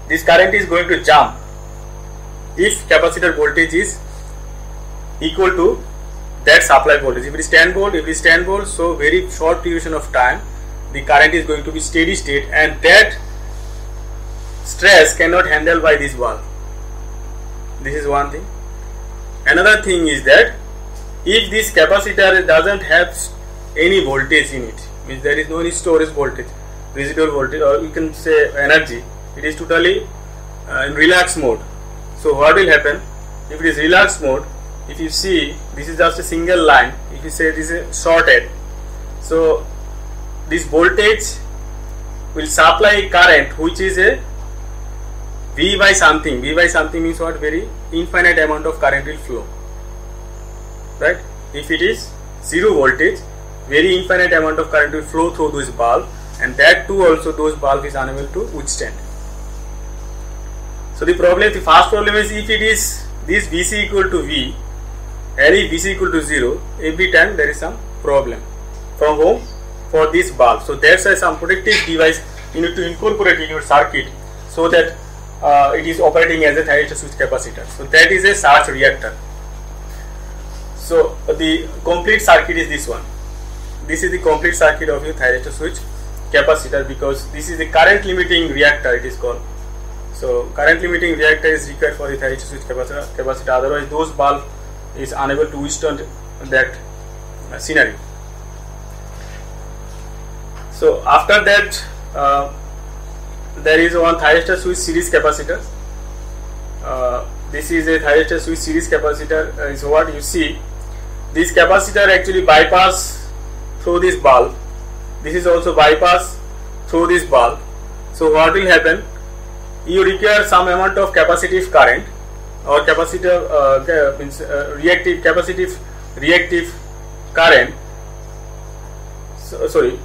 this current is going to jump if capacitor voltage is equal to that supply voltage. If it is 10 volt, so very short duration of time the current is going to be steady state, and that stress cannot handle by this bulb. This is one thing. Another thing is that if this capacitor doesn't have any voltage in it, means there is no any storage voltage, residual voltage, or you can say energy, it is totally in relaxed mode. So what will happen? If it is relaxed mode, if you see this is just a single line, if you say this is shorted, so this voltage will supply current which is a V by something. V by something means what? Very infinite amount of current will flow, right? If it is zero voltage, very infinite amount of current will flow through this bulb, and that too also those bulb is unable to withstand. So the problem, the first problem is, if it is this Vc equal to V, and if Vc equal to 0, every time there is some problem from whom? For this bulb. So that's why some protective device you need to incorporate in your circuit so that it is operating as a thyristor switch capacitor. So that is a surge reactor. So the complete circuit is this one. This is the complete circuit of your thyristor switch capacitor, because this is the current limiting reactor, it is called. So current limiting reactor is required for the thyristor switch capacitor, otherwise those bulb is unable to withstand that scenario. So after that there is one thyristor switch series capacitor. This is a thyristor switch series capacitor is what you see. This capacitor actually bypass through this bulb. This is also bypass through this bulb. So what will happen? You require some amount of capacitive current or capacitive reactive current, so, sorry,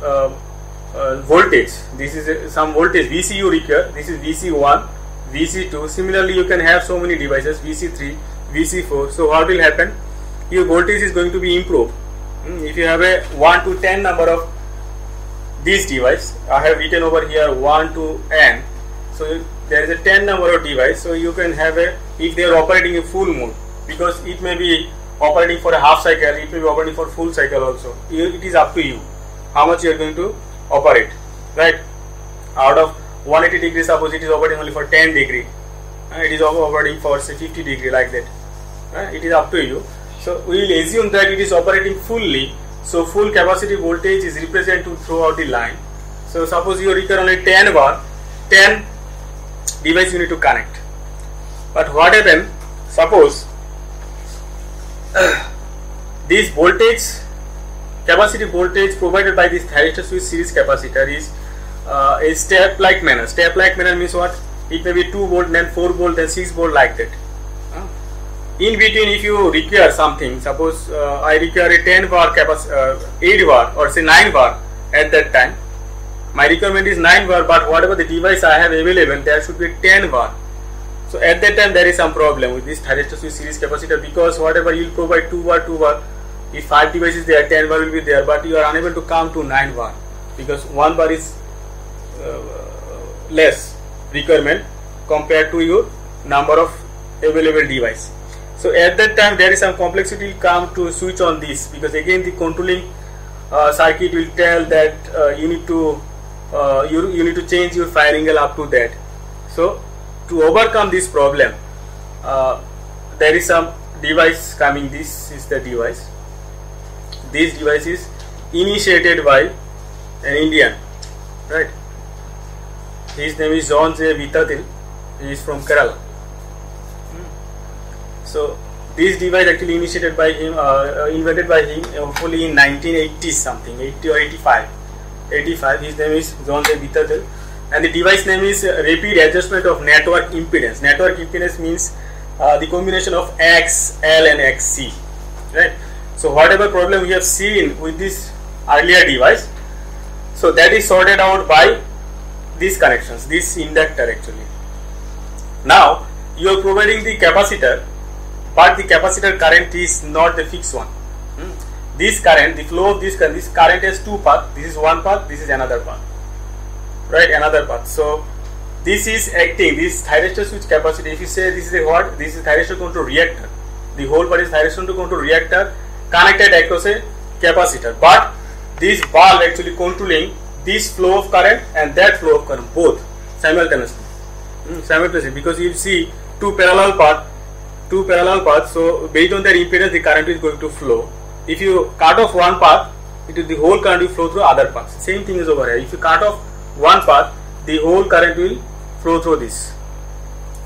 voltage. This is some voltage Vc you require. This is Vc1, Vc2. Similarly, you can have so many devices, Vc3, Vc4. So what will happen? Your voltage is going to be improved. If you have a 1 to 10 number of these device, I have written over here 1 to n. So there is a 10 number of device, so you can have a, if they are operating in full mode, because it may be operating for a half cycle, it may be operating for full cycle also. It is up to you how much you are going to operate, right? Out of 180 degrees, suppose it is operating only for 10 degree, it is operating for say 50 degree like that, right? It is up to you. So we will assume that it is operating fully, so full capacity voltage is represented throughout the line. So suppose you require only 10 bar, 10 device you need to connect. But what happens? Suppose this voltage, capacity voltage provided by this thyristor switch series capacitor is a step-like manner. Step-like manner means what? It may be 2 volt, then 4 volt, then 6 volt like that. In between, if you require something, suppose I require a 10 bar capacity, 8 bar or say 9 bar at that time. My requirement is 9 bar, but whatever the device I have available, there should be 10 bar. So at that time, there is some problem with this thyristor switch series capacitor, because whatever you will provide 2 bar, if 5 devices there, 10 bar will be there, but you are unable to come to 9 bar because 1 bar is less requirement compared to your number of available device. So at that time, there is some complexity come to switch on this, because again the controlling circuit will tell that you need to change your fire angle up to that. So to overcome this problem, there is some device coming. This is the device. This device is initiated by an Indian, right? His name is John J. Vithadil. He is from Kerala. So this device actually initiated by him, invented by him, hopefully in 1980 something, 80 or 85. 85. His name is John J. Vithadil. And the device name is rapid adjustment of network impedance. Network impedance means the combination of X, L and XC, right? So whatever problem we have seen with this earlier device, so that is sorted out by these connections, this inductor actually. Now you are providing the capacitor, but the capacitor current is not the fixed one. This current, the flow of this current has two paths. This is one path, this is another path. Right, another path. So this is acting, this thyristor switch capacitor. If you say this is a what? This is thyristor control reactor. The whole part is thyristor control reactor connected across a capacitor. But this bulb actually controlling this flow of current and that flow of current both simultaneously. Simultaneously, because you see two parallel paths. So based on their impedance, the current is going to flow. If you cut off one path, the whole current will flow through other paths. Same thing is over here. If you cut off one path, the whole current will flow through this,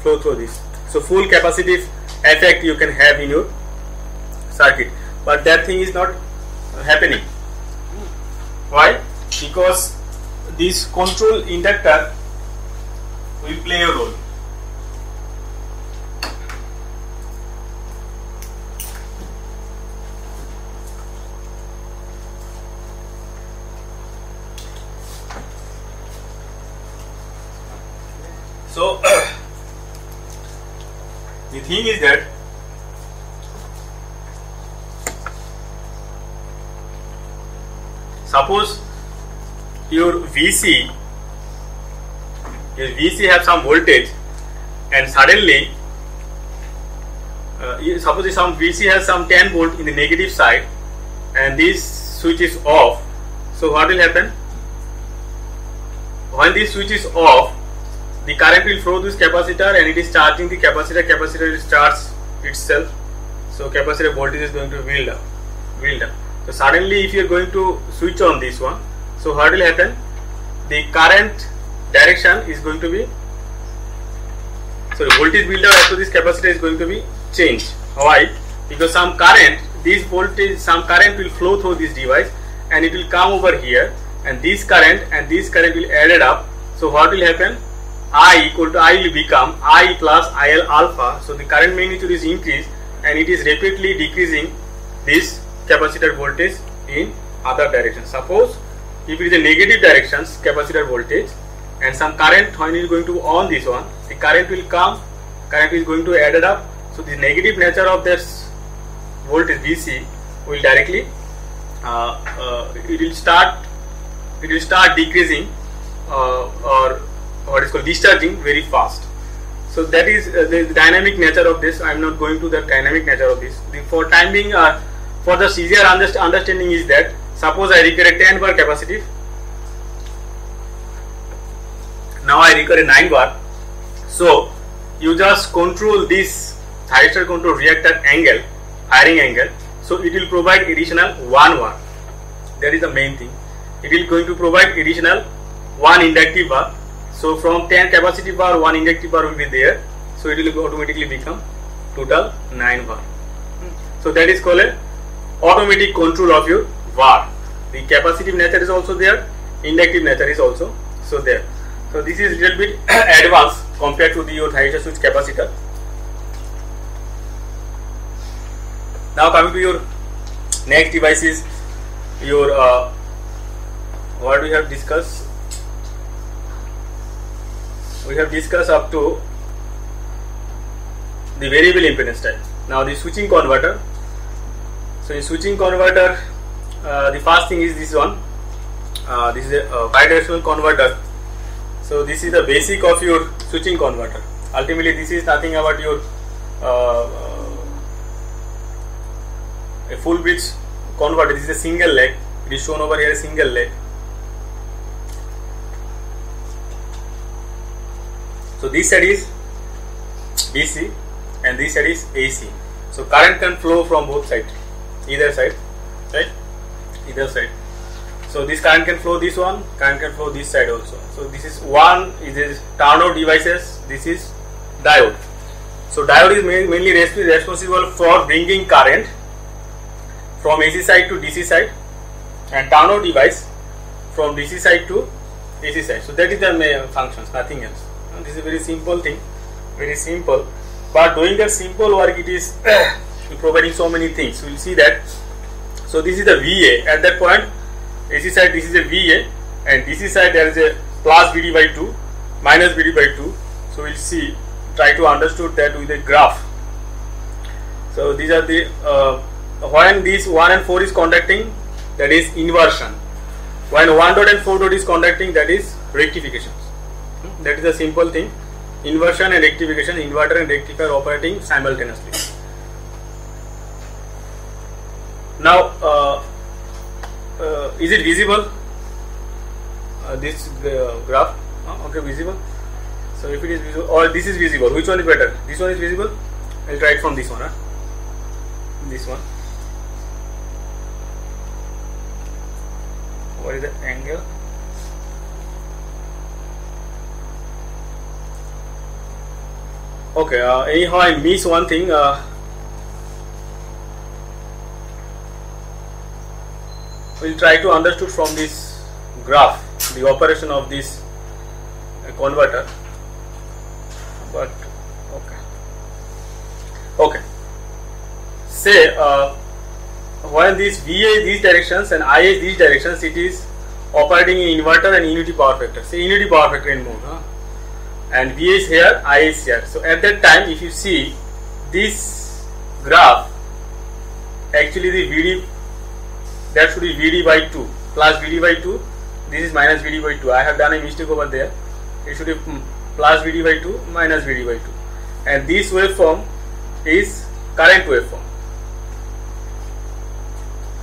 So full capacitive effect you can have in your circuit, but that thing is not happening. Why? Because this control inductor will play a role. So the thing is that suppose your VC have some voltage, and suddenly suppose some VC has some 10 volt in the negative side and this switch is off. So what will happen? When this switch is off, the current will flow through this capacitor and it is charging the capacitor. Capacitor will charge itself, so capacitor voltage is going to build up. So suddenly if you are going to switch on this one, so what will happen? The current direction is going to be, so voltage build up as to this capacitor is going to be changed. Why? Because some current, this voltage, some current will flow through this device and it will come over here, and this current will add it up. So what will happen? I will become I plus IL alpha. So the current magnitude is increased and it is rapidly decreasing this capacitor voltage in other direction. Suppose if it is a negative direction capacitor voltage, and some current, when it is going to on this one, the current will come, current is going to add it up. So the negative nature of this voltage VC will directly it will start decreasing or what is called discharging very fast. So that is the dynamic nature of this. I am not going to the dynamic nature of this. For time being, for the easier understanding is that suppose I require a 10 bar capacitive. Now I require a 9 bar. So you just control this thyristor control reactor angle, firing angle. So it will provide additional 1 bar. That is the main thing. It is going to provide additional 1 inductive bar. So from 10 capacitive bar, 1 inductive bar will be there. So it will automatically become total 9 bar. So that is called a automatic control of your VAR. The capacitive nature is also there, inductive nature is also so there. So this is little bit advanced compared to the your thyristor switch capacitor. Now coming to your next devices, your what we have discussed. We have discussed up to the variable impedance type. Now the switching converter. So in switching converter, the first thing is this one. This is a bidirectional converter. So this is the basic of your switching converter. Ultimately, this is nothing about your a full bridge converter. This is a single leg. It is shown over here, a single leg. So this side is DC and this side is AC. So current can flow from both sides. Either side, right? Either side. So this current can flow this one, current can flow this side also. So this is one, it is turned off devices, this is diode. So diode is mainly responsible for bringing current from AC side to DC side, and turned off device from DC side to AC side. So that is the main functions, nothing else. And this is a very simple thing, very simple. But doing that simple work, it is providing so many things. We will see that. So this is the VA at that point, AC side this is a VA, and DC side there is a plus VD by 2 minus VD by 2. So we will see, try to understood that with a graph. So these are the when this 1 and 4 is conducting, that is inversion. When 1 dot and 4 dot is conducting, that is rectification. That is a simple thing, inversion and rectification, inverter and rectifier operating simultaneously. Now, is it visible? This graph, okay, visible. So if it is visible, or this is visible, which one is better? This one is visible. I'll try it from this one. This one. What is the angle? Okay. Anyhow, I miss one thing. We'll try to understood from this graph. the operation of this converter, but okay. Say while this VA these directions and IA these directions, it is operating in inverter and unity power factor. Say unity power factor in mode, and VA is here, IA is here. So at that time, if you see this graph, actually the VD, that should be VD by 2 plus VD by 2. This is minus VD by 2. I have done a mistake over there. It should be plus VD by 2 minus VD by 2, and this waveform is current waveform.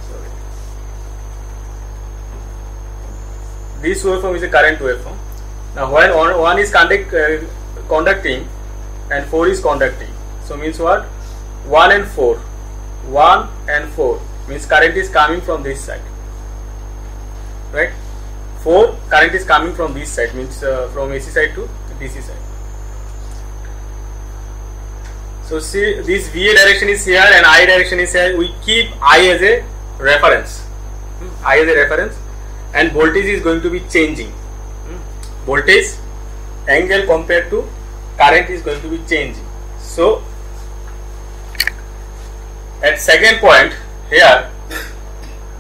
Sorry. This waveform is a current waveform. Now, when one is conducting and 4 is conducting, so means what? 1 and 4 means current is coming from this side, right? 4 current is coming from this side, means from AC side to DC side. So see, this VA direction is here and I direction is here. We keep I as a reference, and voltage is going to be changing. Voltage angle compared to current is going to be changing. So at second point here,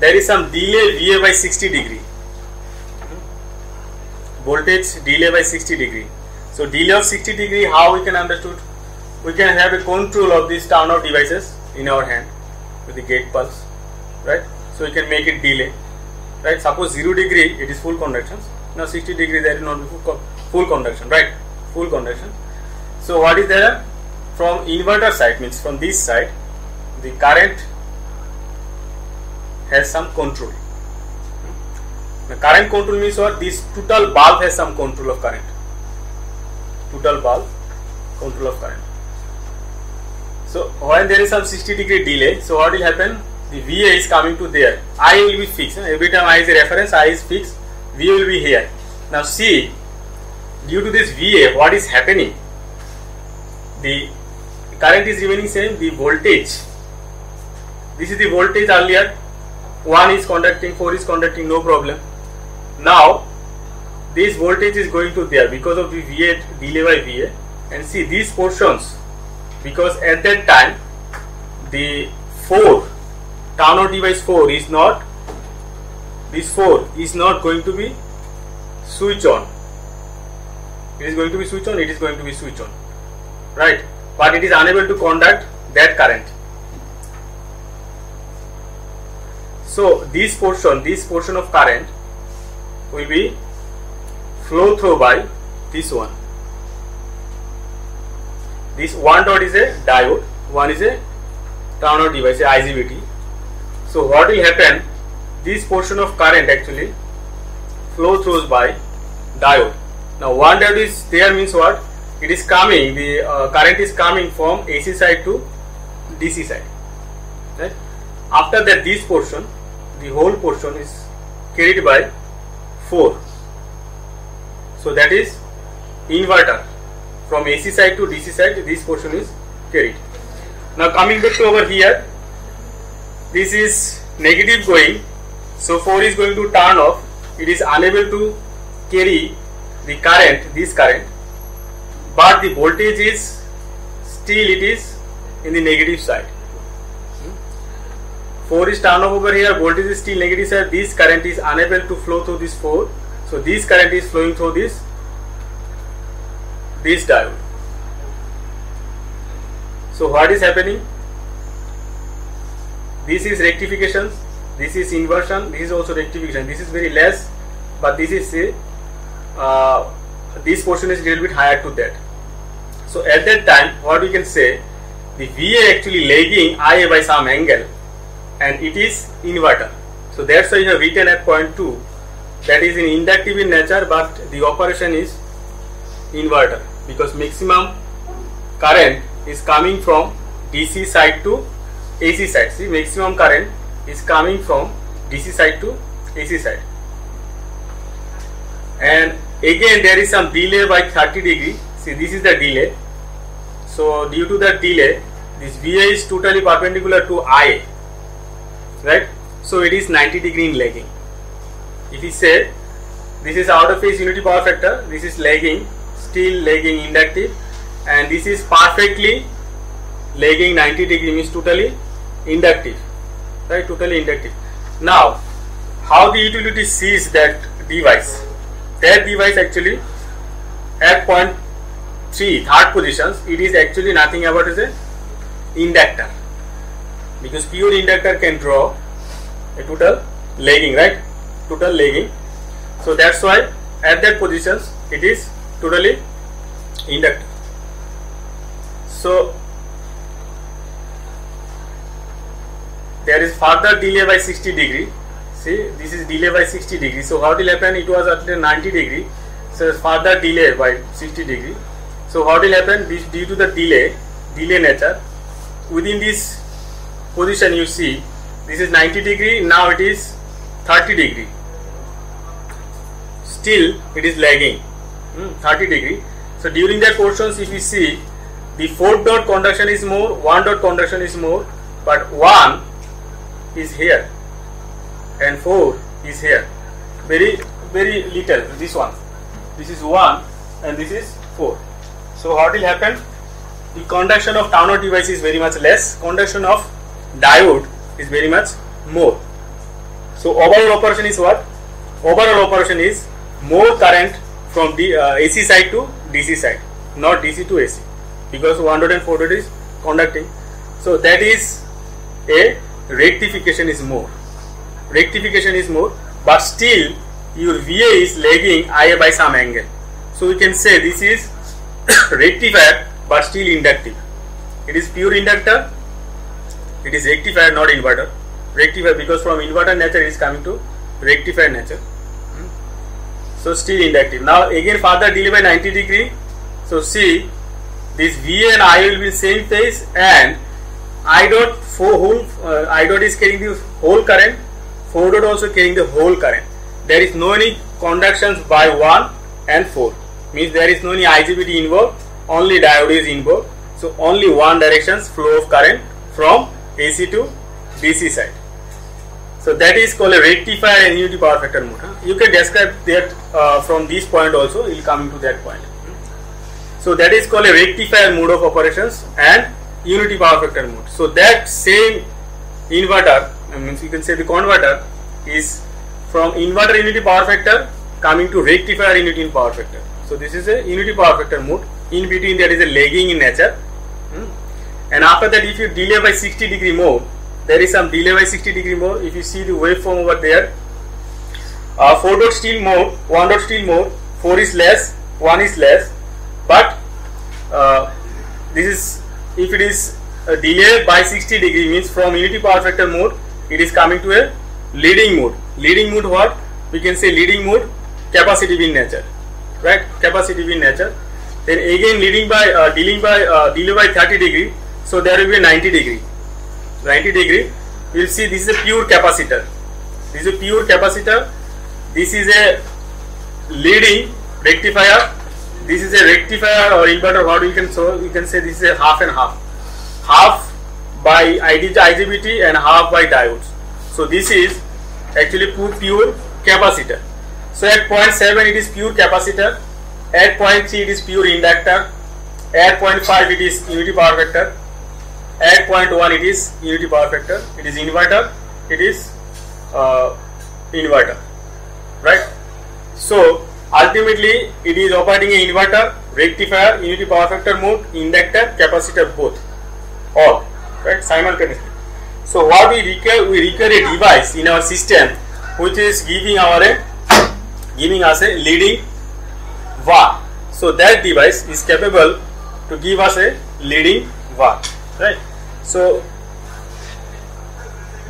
there is some delay VA by 60 degree. Voltage delay by 60 degree. So delay of 60 degree, how we can understood? We can have a control of this turn off devices in our hand with the gate pulse, right? So we can make it delay, right? Suppose 0 degree, it is full conduction. Now 60 degree there is not full conduction, right? Full conduction. So what is there from inverter side, means from this side, the current has some control. The current control means what? This total bulb has some control of current. Total bulb control of current. So when there is some 60 degree delay, so what will happen? The VA is coming to there. I will be fixed. Every time I is a reference, I is fixed. VA will be here. Now see, due to this VA, what is happening? The current is remaining same. The voltage. This is the voltage earlier. 1 is conducting, 4 is conducting, no problem. Now this voltage is going to there because of the VA delay by VA. And see these portions. Because at that time the 4 turn off device 4 is not, this 4 is not going to be switch on. It is going to be switch on, it is going to be switch on, right? But it is unable to conduct that current. So this portion of current will be flow through by this one. This one dot is a diode, one is a turn off device, a IGBT. So what will happen? This portion of current actually flow through by diode. Now one diode is there means what? It is coming, the current is coming from AC side to DC side. Right? After that, this portion, the whole portion is carried by 4. So that is inverter. From AC side to DC side, this portion is carried. Now coming back to over here, this is negative going, so 4 is going to turn off. It is unable to carry the current, this current, but the voltage is still, it is in the negative side. 4 is turned off over here, voltage is still negative side. This current is unable to flow through this 4, so this current is flowing through this diode. So what is happening? This is rectification, this is inversion, this is also rectification. This is very less, but this is this portion is little bit higher to that. So at that time, what we can say, the VA actually lagging IA by some angle, and it is inverter. So that's why you have written at point 2 that is in inductive in nature, but the operation is inverter, because maximum current is coming from DC side to AC side. See, maximum current is coming from DC side to AC side. And again there is some delay by 30 degree. See, this is the delay. So due to that delay, this VA is totally perpendicular to IA, right? So it is 90 degree in lagging. If we say This is out of phase unity power factor, this is lagging, still lagging inductive, and this is perfectly lagging 90 degree means totally inductive, right? Totally inductive. Now, how the utility sees that device? That device actually at point 3, third positions, it is actually nothing about as a inductor, because pure inductor can draw a total lagging, right? Total lagging. So that's why at that positions it is totally inductive. So there is further delay by 60 degree. See, this is delay by 60 degree. So what will happen? It was at 90 degree. So further delay by 60 degree. So what will happen? Due to the delay nature, within this position you see this is 90 degree. Now it is 30 degree. Still it is lagging 30 degree. So during that portions, if you see, the 4 dot conduction is more, 1 dot conduction is more, but 1 is here and 4 is here, very little. This one, this is 1 and this is 4. So what will happen? The conduction of Town of device is very much less, conduction of diode is very much more. So overall operation is what? Overall operation is more current from the AC side to DC side, not DC to AC, because 1 dot and 4 dot is conducting. So that is a rectification is more. Rectification is more, but still your VA is lagging IA by some angle. So we can say this is rectifier but still inductive. It is pure inductor, it is rectifier, not inverter. Rectifier, because from inverter nature it is coming to rectifier nature. So still inductive. Now again further delay by 90 degree. So see, this VA and I will be same phase, and I dot is carrying the whole current, 4 dot also carrying the whole current. There is no any conductions by 1 and 4, means there is no any IGBT involved, only diode is involved. So only one directions flow of current from AC to DC side. So that is called a rectifier and unity power factor motor. You can describe that from this point also, we will come to that point. So that is called a rectifier mode of operations and unity power factor mode. So that same inverter, I mean you can say the converter is from inverter unity power factor coming to rectifier unity power factor. So this is a unity power factor mode. In between there is a lagging in nature, and after that if you delay by 60 degree more, there is some delay by 60 degree more. If you see the waveform over there, 4 dot still more, 1 dot still more, 4 is less, 1 is less, but this is, if it is a delay by 60 degree means from unity power factor mode it is coming to a leading mode. Leading mode what? We can say leading mode capacitive in nature, right? Capacitive in nature. Then again leading by delay by 30 degree. So there will be a 90 degree. 90 degree we will see this is a pure capacitor. This is a pure capacitor. This is a leading rectifier. This is a rectifier or inverter, what we can, so we can say this is a half and half, half by IGBT and half by diodes. So this is actually pure capacitor. So at point 7 it is pure capacitor, at point 3 it is pure inductor, at point 5 it is unity power factor, at point 1 it is unity power factor, it is inverter, it is inverter, right? So ultimately it is operating an inverter, rectifier, unity power factor mode, inductor, capacitor, both, all right, simultaneously. So what we require a device in our system which is giving us a leading VAR. So that device is capable to give us a leading VAR, right? So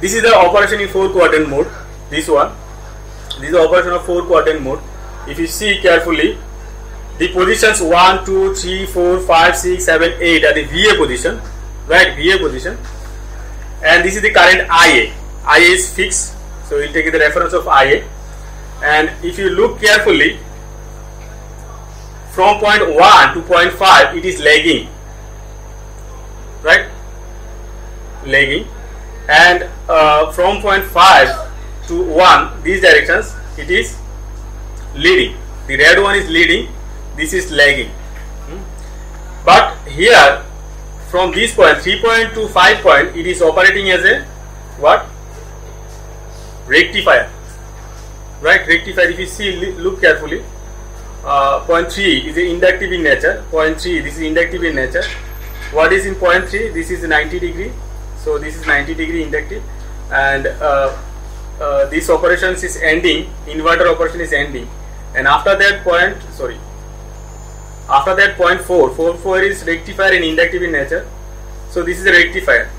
this is the operation in 4 quadrant mode. This is the operation of 4 quadrant mode. If you see carefully, the positions 1, 2, 3, 4, 5, 6, 7, 8 are the VA position, right? VA position, and this is the current IA. IA is fixed, so we will take the reference of IA. And if you look carefully, from point 1 to point 5 it is lagging, right? Lagging, and from point 5 to 1 these directions it is leading. The red one is leading, this is lagging. But here from this point 3 point to 5 point it is operating as a what? Rectifier, right? Rectifier, if you see, look carefully, point 3 is inductive in nature, point 3 this is inductive in nature. What is in point 3? This is 90 degree, so this is 90 degree inductive, and this operations is ending, inverter operation is ending, and after that point 4 is rectifier and inductive in nature, so this is a rectifier,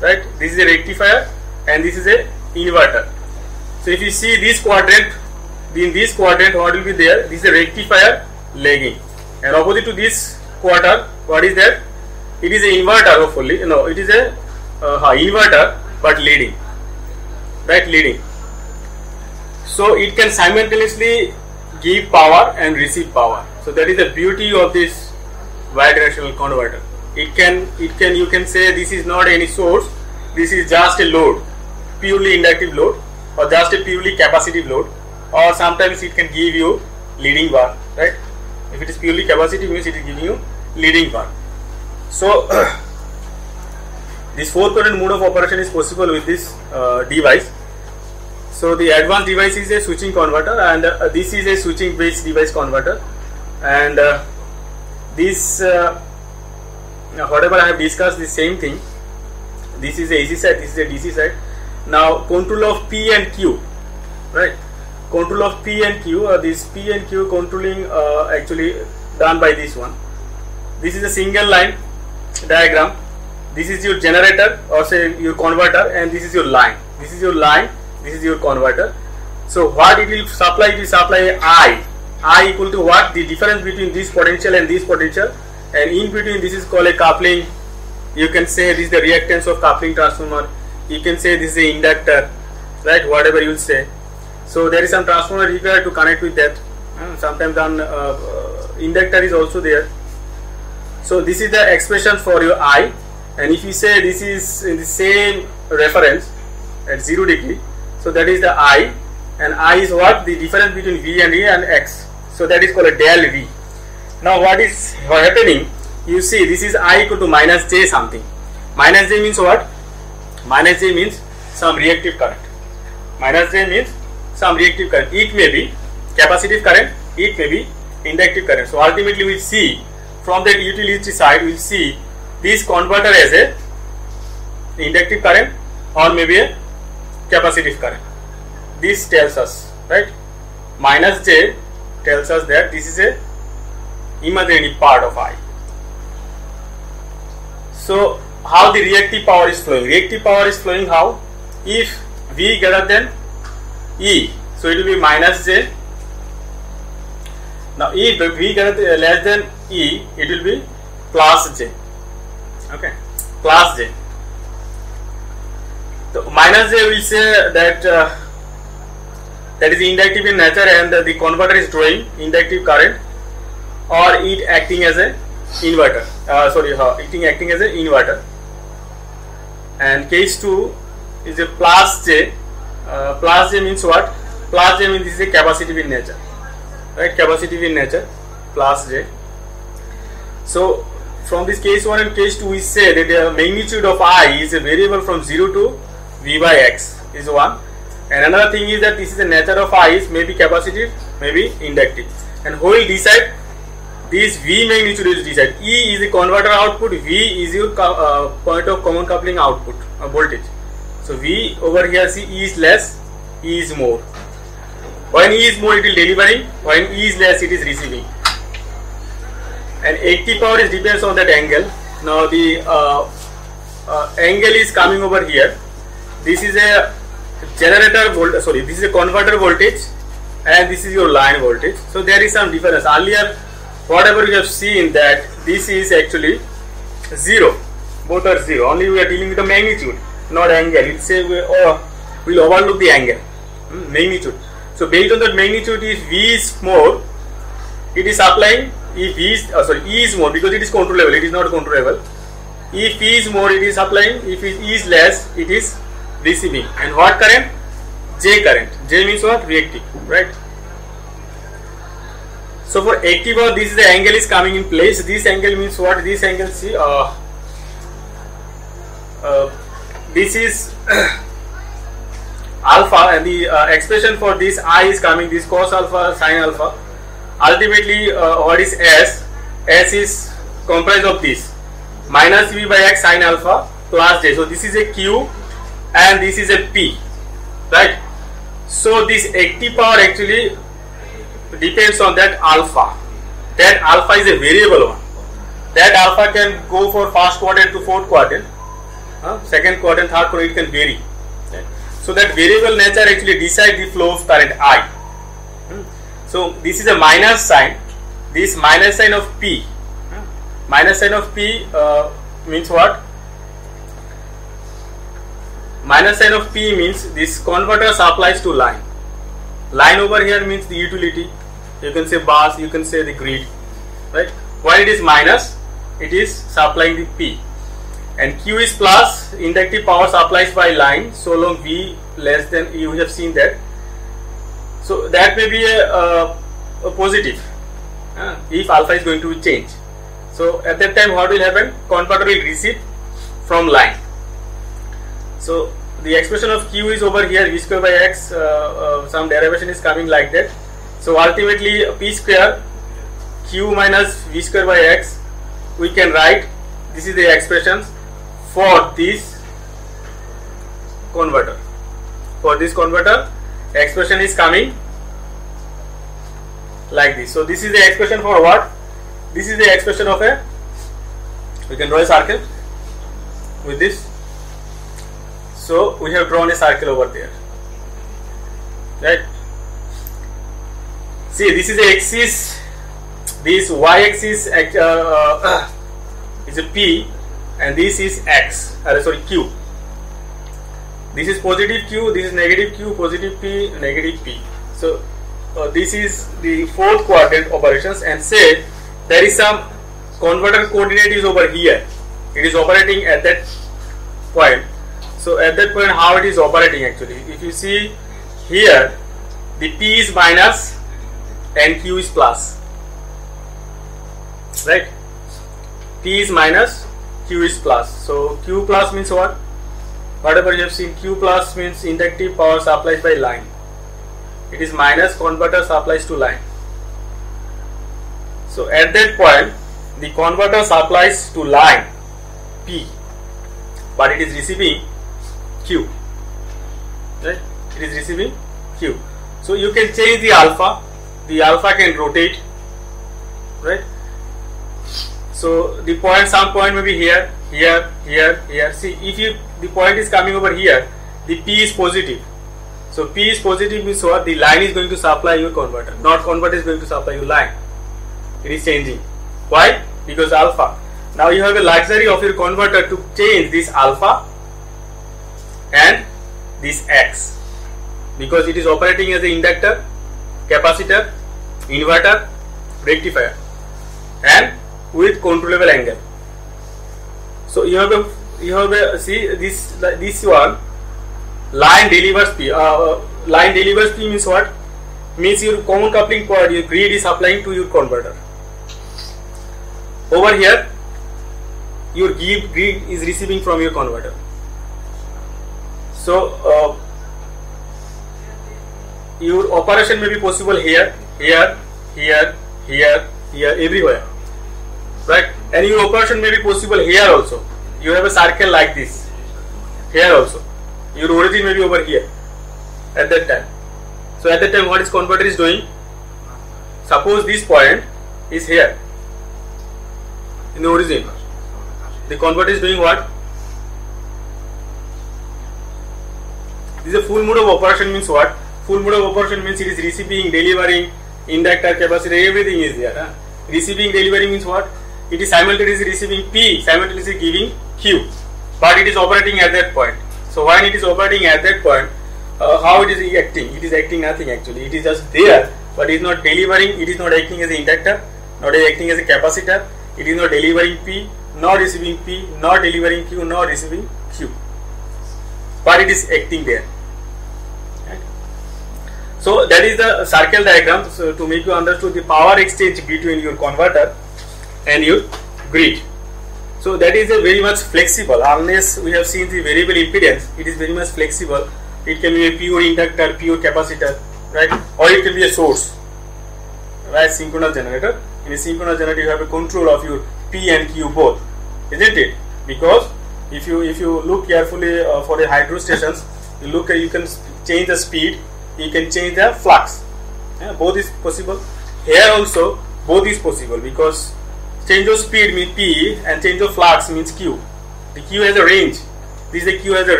right? This is a rectifier and this is a inverter. So if you see this quadrant, in this quadrant what will be there? This is a rectifier lagging, and opposite to this quarter what is there? It is an inverter, hopefully, no, it is a inverter but leading, right? Leading. So it can simultaneously give power and receive power. So that is the beauty of this bidirectional converter. You can say this is not any source, this is just a load, purely inductive load, or just a purely capacitive load, or sometimes it can give you leading bar, right? If it is purely capacitive, means it is giving you leading bar. So this 4-point mode of operation is possible with this device. So the advanced device is a switching converter, and this is a switching based device converter, and whatever I have discussed, the same thing. This is the AC side, this is the DC side. Now control of P and Q, right? Control of P and Q, this P and Q controlling actually done by this one. This is a single line diagram. This is your generator, or say your converter, and this is your line. This is your line. This is your converter. So what it will supply? It will supply I equal to what? The difference between this potential, and in between this is called a coupling. You can say this is the reactance of coupling transformer. You can say this is the inductor, right? Whatever you say. So there is some transformer required to connect with that. Sometimes an inductor is also there. So this is the expression for your I, and if you say this is in the same reference at 0 degree. So that is the I, and I is what? The difference between V and E and X. So that is called a del V. Now what is happening? You see, this is I equal to minus J something. Minus J means what? Minus J means some reactive current. Minus J means some reactive current. It may be capacitive current, it may be inductive current. So ultimately we see from the utility side, we see this converter as a inductive current or maybe a capacitive current. This tells us, right? Minus J tells us that this is a imaginary part of I. So how the reactive power is flowing? Reactive power is flowing how? If V greater than E, so it will be minus J. Now if V greater than, less than E, it will be plus J. Okay, plus J. So minus J will say that that is inductive in nature, and the converter is drawing inductive current, or it acting as a inverter. Acting as an inverter. And case 2 is a plus J. Plus J means what? Plus J means this is a capacitive in nature, right? Capacitive in nature. Plus J. So from this case 1 and case 2, we say that the magnitude of I is a variable from 0 to V by X is one, and another thing is that this is the nature of I is maybe capacitive, maybe inductive, and who will decide? This V magnitude will decide. E is the converter output, V is your point of common coupling output voltage. So V over here, see, E is less, E is more. When E is more, it will delivering, when E is less, it is receiving. And active power is depends on that angle. Now the angle is coming over here. This is a generator voltage, sorry, this is a converter voltage, and this is your line voltage. So there is some difference. Earlier, whatever you have seen, that this is actually 0, both are 0, only we are dealing with the magnitude, not angle. It will say we will overlook the angle, magnitude. So based on that magnitude, if V is more, it is supplying, if V is, E is more, because it is controllable, it is not controllable. If E is more, it is supplying, if E is less, it is receiving. And what current? J current. J means what? Reactive, right? So for Activa, this is the angle is coming in place. This angle means what? This angle, see, this is alpha, and the expression for this I is coming, this cos alpha, sin alpha. Ultimately, what is S? S is comprised of this minus V by X sin alpha plus J. So this is a Q and this is a P, right? So this active power actually depends on that alpha. That alpha is a variable one. That alpha can go for first quadrant to fourth quadrant, second quadrant, third quadrant, it can vary. Right? So that variable nature actually decides the flow of current I. So this is a minus sign. This minus sign of P, minus sign of P means what? Minus sign of P means this converter supplies to line. Line over here means the utility, you can say bus, you can say the grid, right? While it is minus, it is supplying the P, and Q is plus, inductive power supplies by line so long V less than, you have seen that. So that may be a positive if alpha is going to change. So at that time what will happen? Converter will receive from line. So the expression of Q is over here, V square by X, some derivation is coming like that. So ultimately P square Q minus V square by X, we can write, this is the expressions for this converter. For this converter, expression is coming like this. So this is the expression for what? This is the expression of a, we can draw a circle with this. So we have drawn a circle over there, right? See, this is the axis, this y axis is a P, and this is X, sorry, Q. This is positive Q, this is negative Q, positive P, negative P. So this is the fourth quadrant operations, and say there is some converter coordinate is over here, it is operating at that point. So at that point how it is operating actually, if you see here, the P is minus and Q is plus, right? P is minus, Q is plus. So Q plus means what? Whatever you have seen, Q plus means inductive power supplies by line. It is minus converter supplies to line. So at that point the converter supplies to line P, but it is receiving Q, right? It is receiving Q. So you can change the alpha. The alpha can rotate, right? So the point, some point may be here, here, here, here. See, if you, the point is coming over here, the P is positive. So P is positive means what? The line is going to supply your converter. Not converter is going to supply your line. It is changing. Why? Because alpha. Now you have a luxury of your converter to change this alpha and this X, because it is operating as an inductor, capacitor, inverter, rectifier, and with controllable angle. So you have a, see this, one line delivers P. Line delivers P means what? Means your common coupling point, your grid is supplying to your converter. Over here your grid is receiving from your converter. So your operation may be possible here, here, here, here, here, everywhere, right? And your operation may be possible here also. You have a circle like this, here also. Your origin may be over here at that time. So at that time what is converter is doing? Suppose this point is here in the origin. The converter is doing what? This is a full mode of operation means what? Full mode of operation means it is receiving, delivering, inductor, capacitor, everything is there. Receiving, delivering means what? It is simultaneously receiving P, simultaneously giving Q, but it is operating at that point. So when it is operating at that point, how it is acting? It is acting nothing actually. It is just there, but it is not delivering. It is not acting as an inductor, not acting as a capacitor. It is not delivering P, not receiving P, not delivering Q, not receiving Q, but it is acting there. So that is the circle diagram, so to make you understood the power exchange between your converter and your grid. So that is a very much flexible, unless we have seen the variable impedance, it is very much flexible. It can be a pure inductor, pure capacitor, right, or it can be a source, right, synchronous generator. In a synchronous generator you have a control of your P and Q both, isn't it? Because if you look carefully for the hydro stations, you look at, you can change the speed, you can change the flux, both is possible. Here also both is possible, because change of speed means P and change of flux means Q. The Q has a range,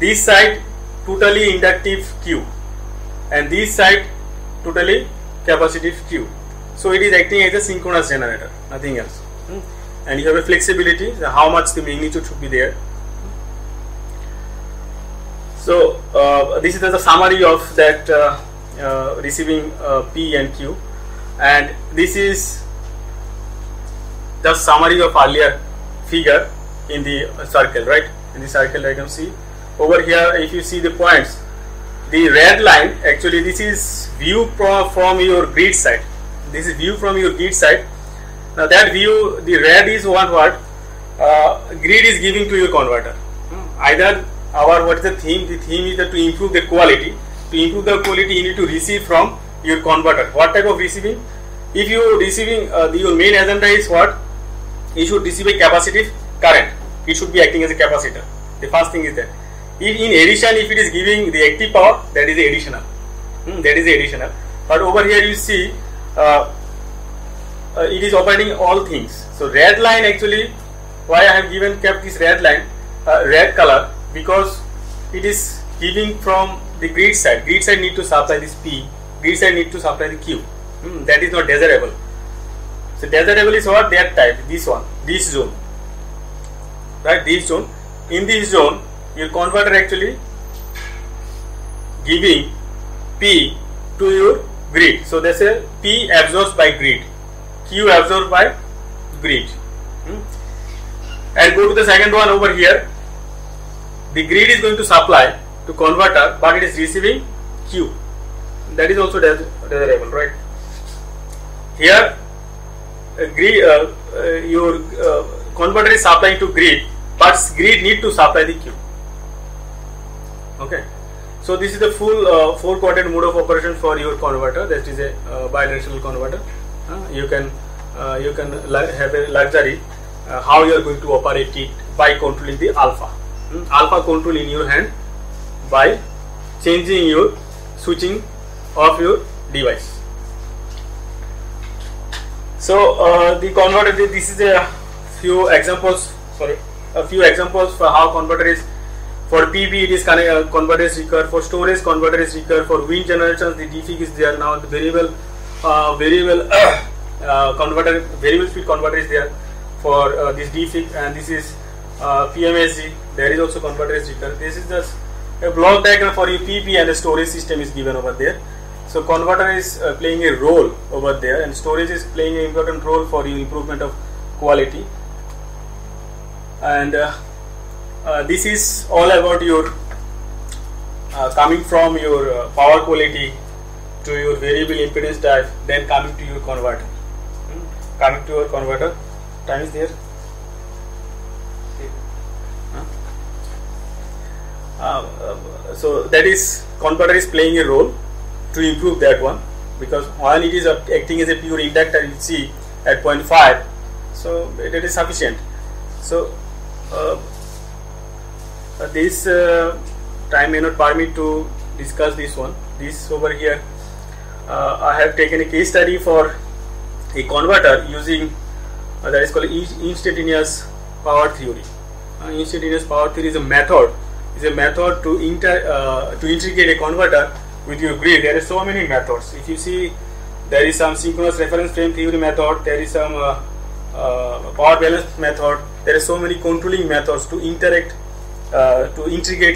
this side totally inductive Q and this side totally capacitive Q. So it is acting as a synchronous generator, nothing else. And you have a flexibility, so how much the magnitude should be there. So this is the summary of that receiving P and Q, and this is the summary of earlier figure in the circle, right? In the circle diagram, see over here, if you see the points, the red line, actually this is view from your grid side. This is view from your grid side. Now that view, the red is what grid is giving to your converter. Either our, what is the theme? The theme is that to improve the quality. To improve the quality, you need to receive from your converter. What type of receiving? If you are receiving, your main agenda is what? You should receive a capacitive current. It should be acting as a capacitor. The first thing is that. If in addition, if it is giving the active power, that is additional. That is additional. But over here you see, it is operating all things. So red line, actually why I have kept this red line, red color, because it is giving from the grid side. Grid side need to supply this P. Grid side need to supply the Q. That is not desirable. So desirable is what? That type, this one, this zone, right? This zone. In this zone, your converter actually giving P to your grid. So that's a P absorbs by grid, Q absorbed by grid. And go to the second one over here. The grid is going to supply to converter, but it is receiving Q. That is also desirable, right? Here, your converter is supplying to grid, but grid need to supply the Q. Okay, so this is the full four quadrant mode of operation for your converter. That is a bidirectional converter. You can have a luxury how you are going to operate it by controlling the alpha. Alpha control in your hand by changing your switching of your device. So the converter, this is a few examples for how converter is. For PV it is converter is required, for storage converter is required, for wind generations the DFIG is there now, the variable speed converter is there for this DFIG, and this is PMSG, there is also converter is required. This is just a block diagram for your PV, and the storage system is given over there. So converter is playing a role over there, and storage is playing an important role for your improvement of quality. And this is all about your coming from your power quality to your variable impedance type, then coming to your converter. Coming to your converter, time is there. So that is, converter is playing a role to improve that one, because while it is acting as a pure inductor, you see at 0.5, so it is sufficient. So this time may not permit to discuss this one. This over here, I have taken a case study for a converter using that is called instantaneous power theory. Instantaneous power theory is a method to integrate a converter with your grid. There are so many methods. If you see, there is some synchronous reference frame theory method, there is some power balance method, there are so many controlling methods to integrate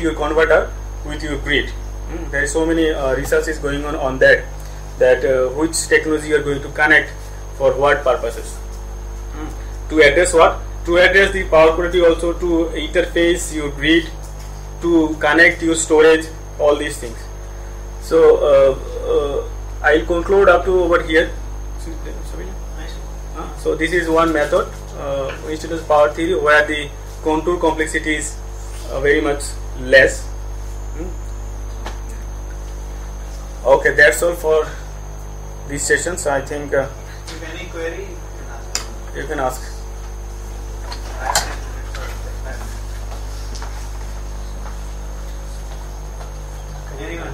your converter with your grid. There is so many researches going on that, which technology you are going to connect for what purposes. To address what? To address the power quality, also to interface your grid, to connect your storage, all these things. So I'll conclude up to over here. So this is one method, instantaneous power theory, where the contour complexity is very much less. Okay, that's all for these sessions. I think if any query you can ask. Anyone?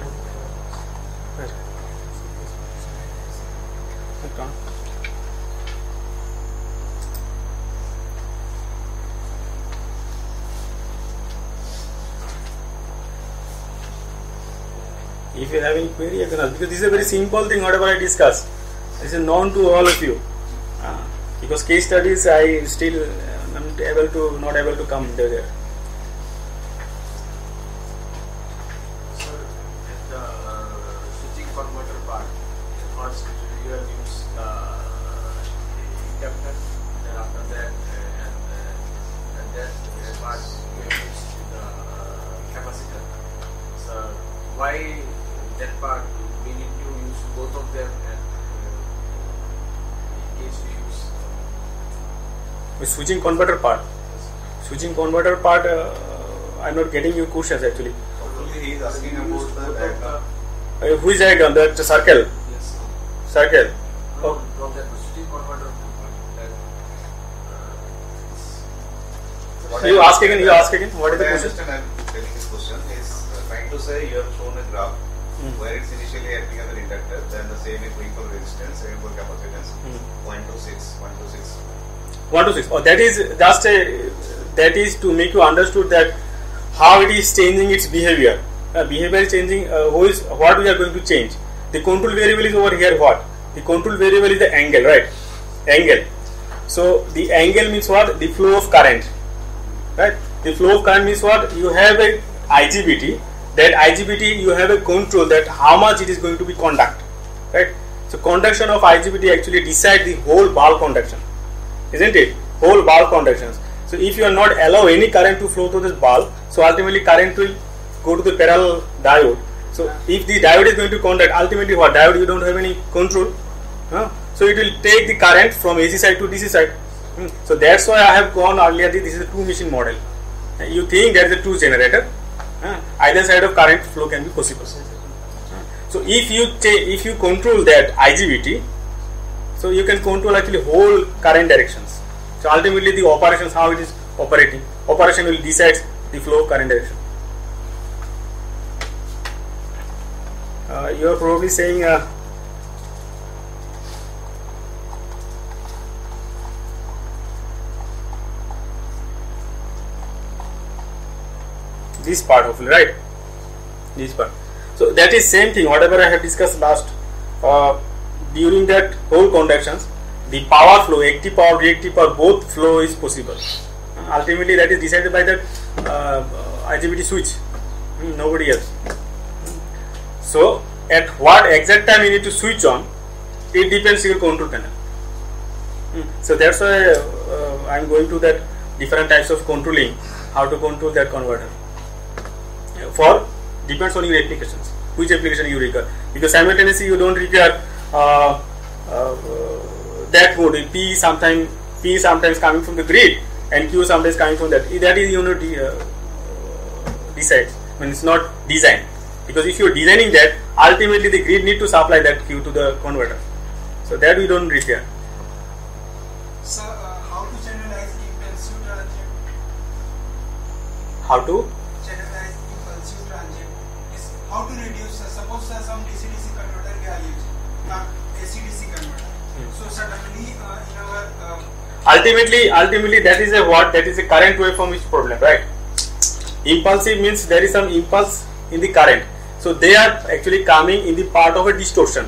If you have any query, you can ask, because this is a very simple thing whatever I discuss. This is known to all of you. Because case studies, I still am able to come there. Switching converter part. Switching converter part, I am not getting your questions actually. He is asking about the diagram. Who is diagram? That circle? Yes. Circle. No, okay. From that switching converter part. So you ask again, What is the question? I am telling his question. He is trying to say you have shown a graph where it's initially acting as an inductor, then the same is going for resistance, same for capacitance, 1 to 6. Oh, that is just a, that is to make you understood that how it is changing its behavior. Behavior is changing. What we are going to change? The control variable is over here. What? The control variable is the angle, right? Angle. So the angle means what? The flow of current, right? The flow of current means what? You have a IGBT. That IGBT you have a control that how much it is going to be conduct, right? So conduction of IGBT actually decides the whole bulb conduction. Isn't it? Whole bulb conductions. So if you are not allow any current to flow through this bulb, so ultimately current will go to the parallel diode. So if the diode is going to conduct, ultimately what? Diode you don't have any control. So it will take the current from AC side to DC side. So that's why I have gone earlier, this is a two machine model. You think there is a two generator. Either side of current flow can be possible. So if you control that IGBT, so you can control actually whole current directions. So ultimately the operations, how it is operating, operation will decide the flow of current direction. You are probably saying this part hopefully, right? This part. So that is same thing whatever I have discussed last. During that whole conductions, the power flow, active power, reactive power, both flow is possible. Ultimately, that is decided by that IGBT switch, nobody else. So, at what exact time you need to switch on, it depends on your control panel. So that's why I am going to that different types of controlling, how to control that converter. For depends on your applications, which application you require, because simultaneously you don't require that mode. P sometimes coming from the grid and Q sometimes coming from that. That is, you know, decides. When it's not designed, because if you are designing that, ultimately the grid need to supply that Q to the converter. So that we don't require. Sir, how to generalize impulse transient? How to generalize impulse transient is how to reduce. Suppose some DC-DC converter we are using. AC-DC converter. So suddenly in our ultimately that is a what? That is a current waveform is problem, right? Impulsive means there is some impulse in the current. So they are actually coming in the part of a distortion,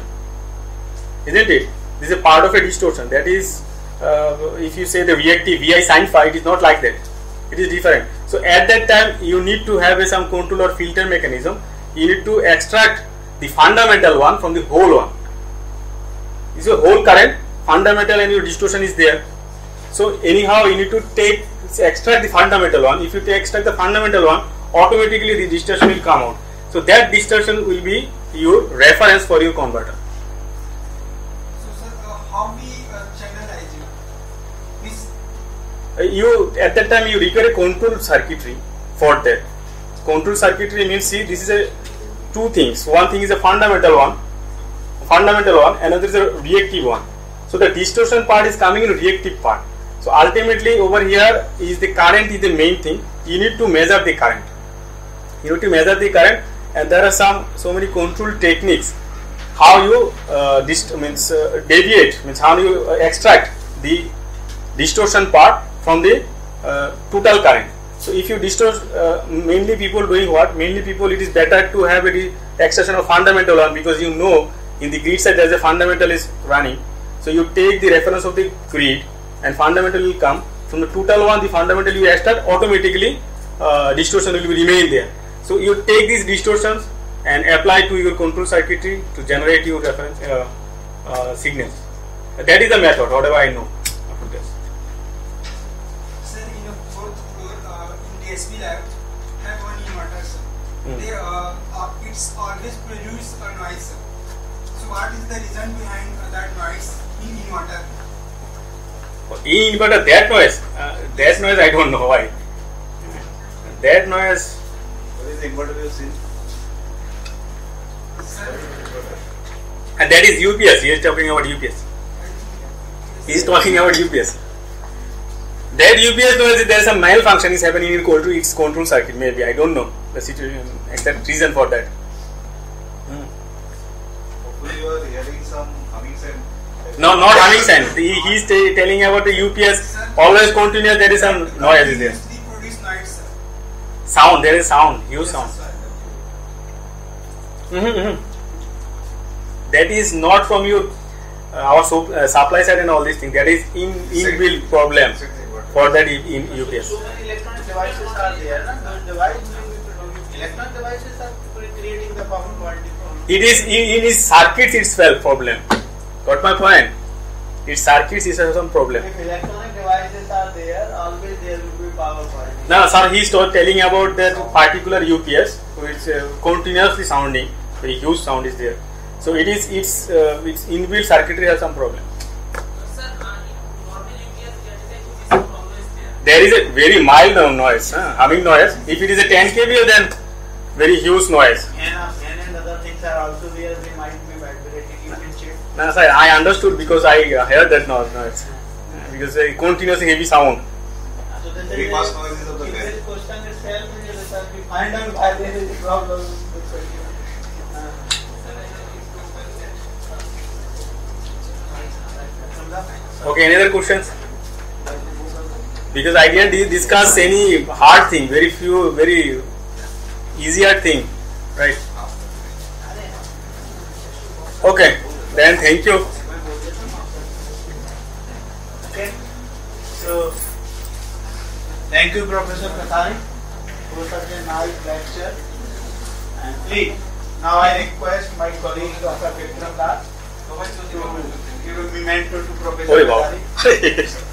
isn't it? This is a part of a distortion. That is, if you say the reactive VI sin phi, it is not like that. It is different. So at that time you need to have some control or filter mechanism. You need to extract the fundamental one from the whole one. Is your whole current fundamental and your distortion is there. So anyhow you need to extract the fundamental one. If you extract the fundamental one, automatically the distortion will come out. So that distortion will be your reference for your converter. So sir, how we channelize it? This you at that time you require a control circuitry for that. Control circuitry means, see, this is a two things. One thing is a fundamental one, another is a reactive one. So the distortion part is coming in reactive part. So ultimately over here is the current is the main thing. You need to measure the current. And there are so many control techniques how you extract the distortion part from the total current. So if you distort, mainly people doing what? Mainly people, it is better to have a extraction of fundamental one, because you know in the grid side there is a fundamental is running. So you take the reference of the grid and fundamental will come. From the total one, the fundamental you extract, automatically distortion will remain there. So you take these distortions and apply to your control circuitry to generate your reference signal. That is the method, whatever I know. Sir, in the fourth floor, in DSP lab, I have one inverter, sir. There, it's always produce a noise, sir. So what is the reason behind that noise in inverter? In inverter, that noise, I don't know why. That noise. What is the inverter you have seen? And that is UPS. He is talking about UPS. That UPS noise, there is some malfunction is happening in its control circuit. Maybe, I don't know the situation, exact reason for that. Hopefully, you are hearing some humming sound. No, not humming sound. He is telling about the UPS always continuous. There is some noise is there. Sound, there is sound, huge sound. That is not from your supply side and all these things. That is inbuilt problem for that in UPS. So many electronic devices are there, na? Those devices, electronic devices are creating the common quality problem. It is in its circuits itself problem. Got my point? Its circuits is some problem. If electronic devices are there, always there will be power quality. Now, sir, he is telling about that particular UPS, which continuously sounding, very huge sound is there. So it is its inbuilt circuitry has some problem. Sir, normal UPS is always there. There is a very mild noise, humming noise. If it is a 10 kVA, then very huge noise. And other things are also there. They might be vibrating. You can check. No, sir, I understood because I heard that noise. Because a continuous heavy sound. So then the noise of the question itself is that we find out why there is a problem with the question. Okay, any other questions? Because I didn't discuss any hard thing, very few, very easier thing, right? Okay, then thank you. Okay, so thank you, Professor Kathari, for such a nice lecture. And please, now I request my colleague Dr. Vikram Das to give a memento to Professor Kathari.